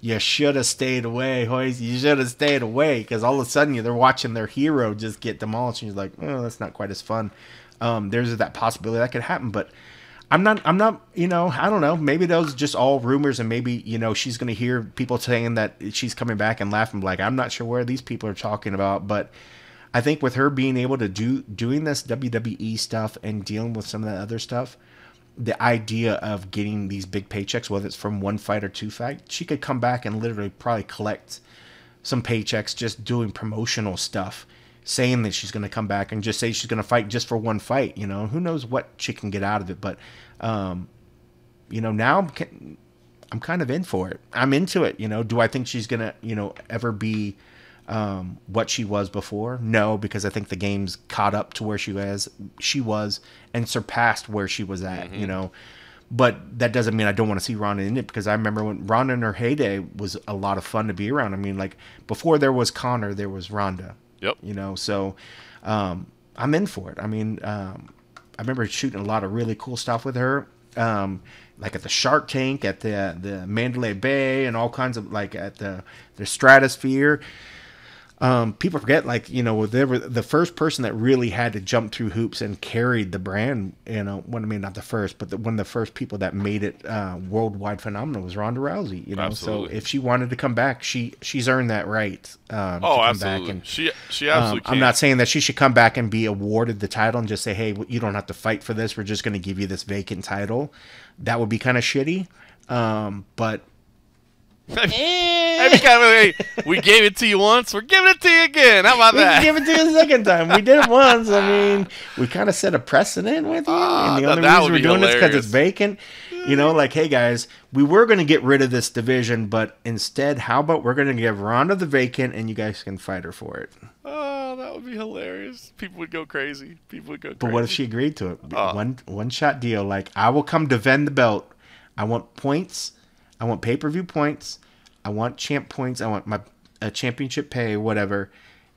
you should have stayed away, Hoyce. You should have stayed away. Because all of a sudden, they're watching their hero just get demolished, and you're like, oh, that's not quite as fun. Um, there's that possibility that could happen. But I'm not, I'm not, you know, I don't know. Maybe those are just all rumors, and maybe, you know, she's going to hear people saying that she's coming back and laughing like, I'm not sure where these people are talking about, but I think with her being able to do doing this W W E stuff and dealing with some of that other stuff, the idea of getting these big paychecks, whether it's from one fight or two fights, she could come back and literally probably collect some paychecks just doing promotional stuff, saying that she's going to come back and just say she's going to fight just for one fight. You know, who knows what she can get out of it. But, um, you know, now I'm, I'm kind of in for it. I'm into it. You know, do I think she's going to, you know, ever be... Um, what she was before? No, because I think the game's caught up to where she was, she was, and surpassed where she was at. Mm-hmm. You know, but that doesn't mean I don't want to see Ronda in it, because I remember when Ronda in her heyday was a lot of fun to be around. I mean, like before there was Conor, there was Ronda. Yep. You know, so um, I'm in for it. I mean, um, I remember shooting a lot of really cool stuff with her. Um, like at the Shark Tank, at the the Mandalay Bay, and all kinds of like at the the Stratosphere. Um, people forget, like, you know, they were the first person that really had to jump through hoops and carried the brand, you know, when, I mean, not the first, but the, one of the first people that made it uh, worldwide phenomenal was Ronda Rousey, you know. Absolutely. So if she wanted to come back, she she's earned that right. Um, oh, to come absolutely. Back and, she, she absolutely um, can. I'm not saying that she should come back and be awarded the title and just say, hey, you don't have to fight for this. We're just going to give you this vacant title. That would be kind of shitty, um, but... Every time we, we gave it to you once, we're giving it to you again. How about that? We give it to you the second time. We did it once. I mean, we kind of set a precedent with you, uh, and the only reason we're doing this because it's vacant. You know, like, hey guys, we were going to get rid of this division, but instead, how about we're going to give Ronda the vacant, and you guys can fight her for it. Oh, that would be hilarious. People would go crazy. People would go crazy. But what if she agreed to it? Uh, one one shot deal. Like, I will come defend the belt. I want points. I want pay-per-view points. I want champ points. I want my uh, championship pay, whatever.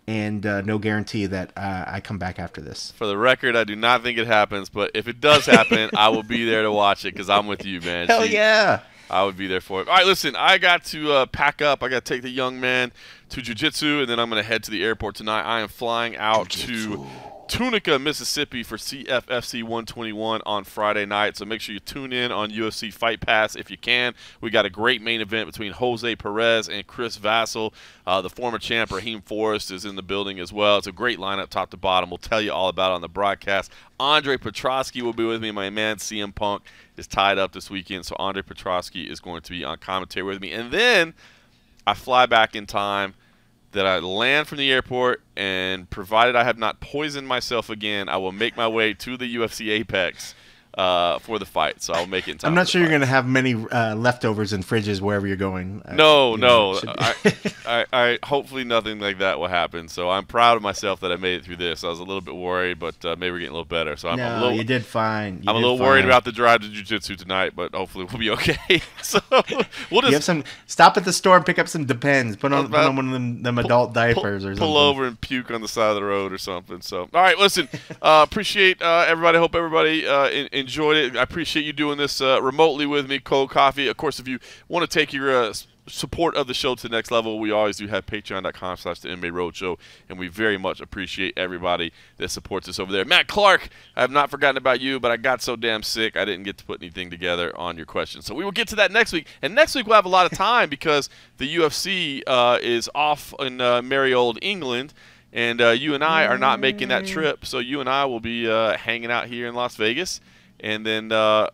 and uh, no guarantee that uh, I come back after this. For the record, I do not think it happens, but if it does happen, I will be there to watch it because I'm with you, man. Hell Jeez. yeah. I would be there for it. All right, listen, I got to uh, pack up. I got to take the young man to jiu-jitsu, and then I'm going to head to the airport tonight. I am flying out jiu-jitsu. to Tunica, Mississippi for C F F C one twenty-one on Friday night. So make sure you tune in on U F C Fight Pass if you can. We got a great main event between Jose Perez and Chris Vassell. Uh, the former champ, Raheem Forrest, is in the building as well. It's a great lineup top to bottom. We'll tell you all about it on the broadcast. Andre Petrosky will be with me. My man C M Punk is tied up this weekend, so Andre Petrosky is going to be on commentary with me. And then I fly back in time that I land from the airport, and provided I have not poisoned myself again, I will make my way to the U F C Apex uh, for the fight. So I'll make it in time. I'm not sure you're going to have many uh, leftovers in fridges wherever you're going. No, uh, you no. Know, I, I, I, hopefully nothing like that will happen. So I'm proud of myself that I made it through this. I was a little bit worried, but uh, maybe we're getting a little better. So I'm no, a little, you did fine. You I'm did a little fine. worried about the drive to jiu-jitsu tonight, but hopefully we'll be okay. So we'll just you have some, stop at the store and pick up some Depends. Put on, put on one of them, them adult pull, diapers pull, or something. Pull over and puke on the side of the road or something. So all right, listen. Uh, appreciate uh, everybody. Hope everybody uh, in, in Enjoyed it. I appreciate you doing this uh, remotely with me. Cold coffee. Of course, if you want to take your uh, support of the show to the next level, we always do have patreon dot com slash the M M A Roadshow, and we very much appreciate everybody that supports us over there. Matt Clark, I have not forgotten about you, but I got so damn sick I didn't get to put anything together on your questions. So we will get to that next week. And next week we'll have a lot of time because the U F C uh, is off in uh, merry old England. And uh, you and I are not making that trip, so you and I will be uh, hanging out here in Las Vegas. And then, uh,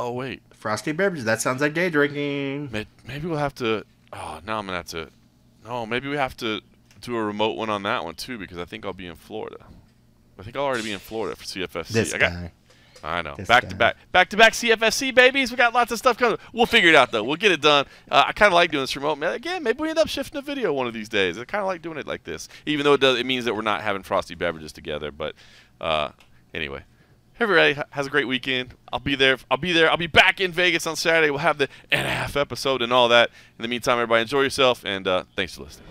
oh, wait. Frosty beverages. That sounds like day drinking. Maybe we'll have to – oh, now I'm going to have to – no, maybe we have to do a remote one on that one too because I think I'll be in Florida. I think I'll already be in Florida for C F F C. This I got, guy. I know. This back guy. to back. Back to back C F F C, babies. We got lots of stuff coming. We'll figure it out, though. We'll get it done. Uh, I kind of like doing this remote. Man, again, maybe we end up shifting a video one of these days. I kind of like doing it like this, even though it, does, it means that we're not having frosty beverages together. But uh, anyway. Everybody has a great weekend. I'll be there. I'll be there. I'll be back in Vegas on Saturday. We'll have the and a half episode and all that. In the meantime, everybody enjoy yourself, and uh, thanks for listening.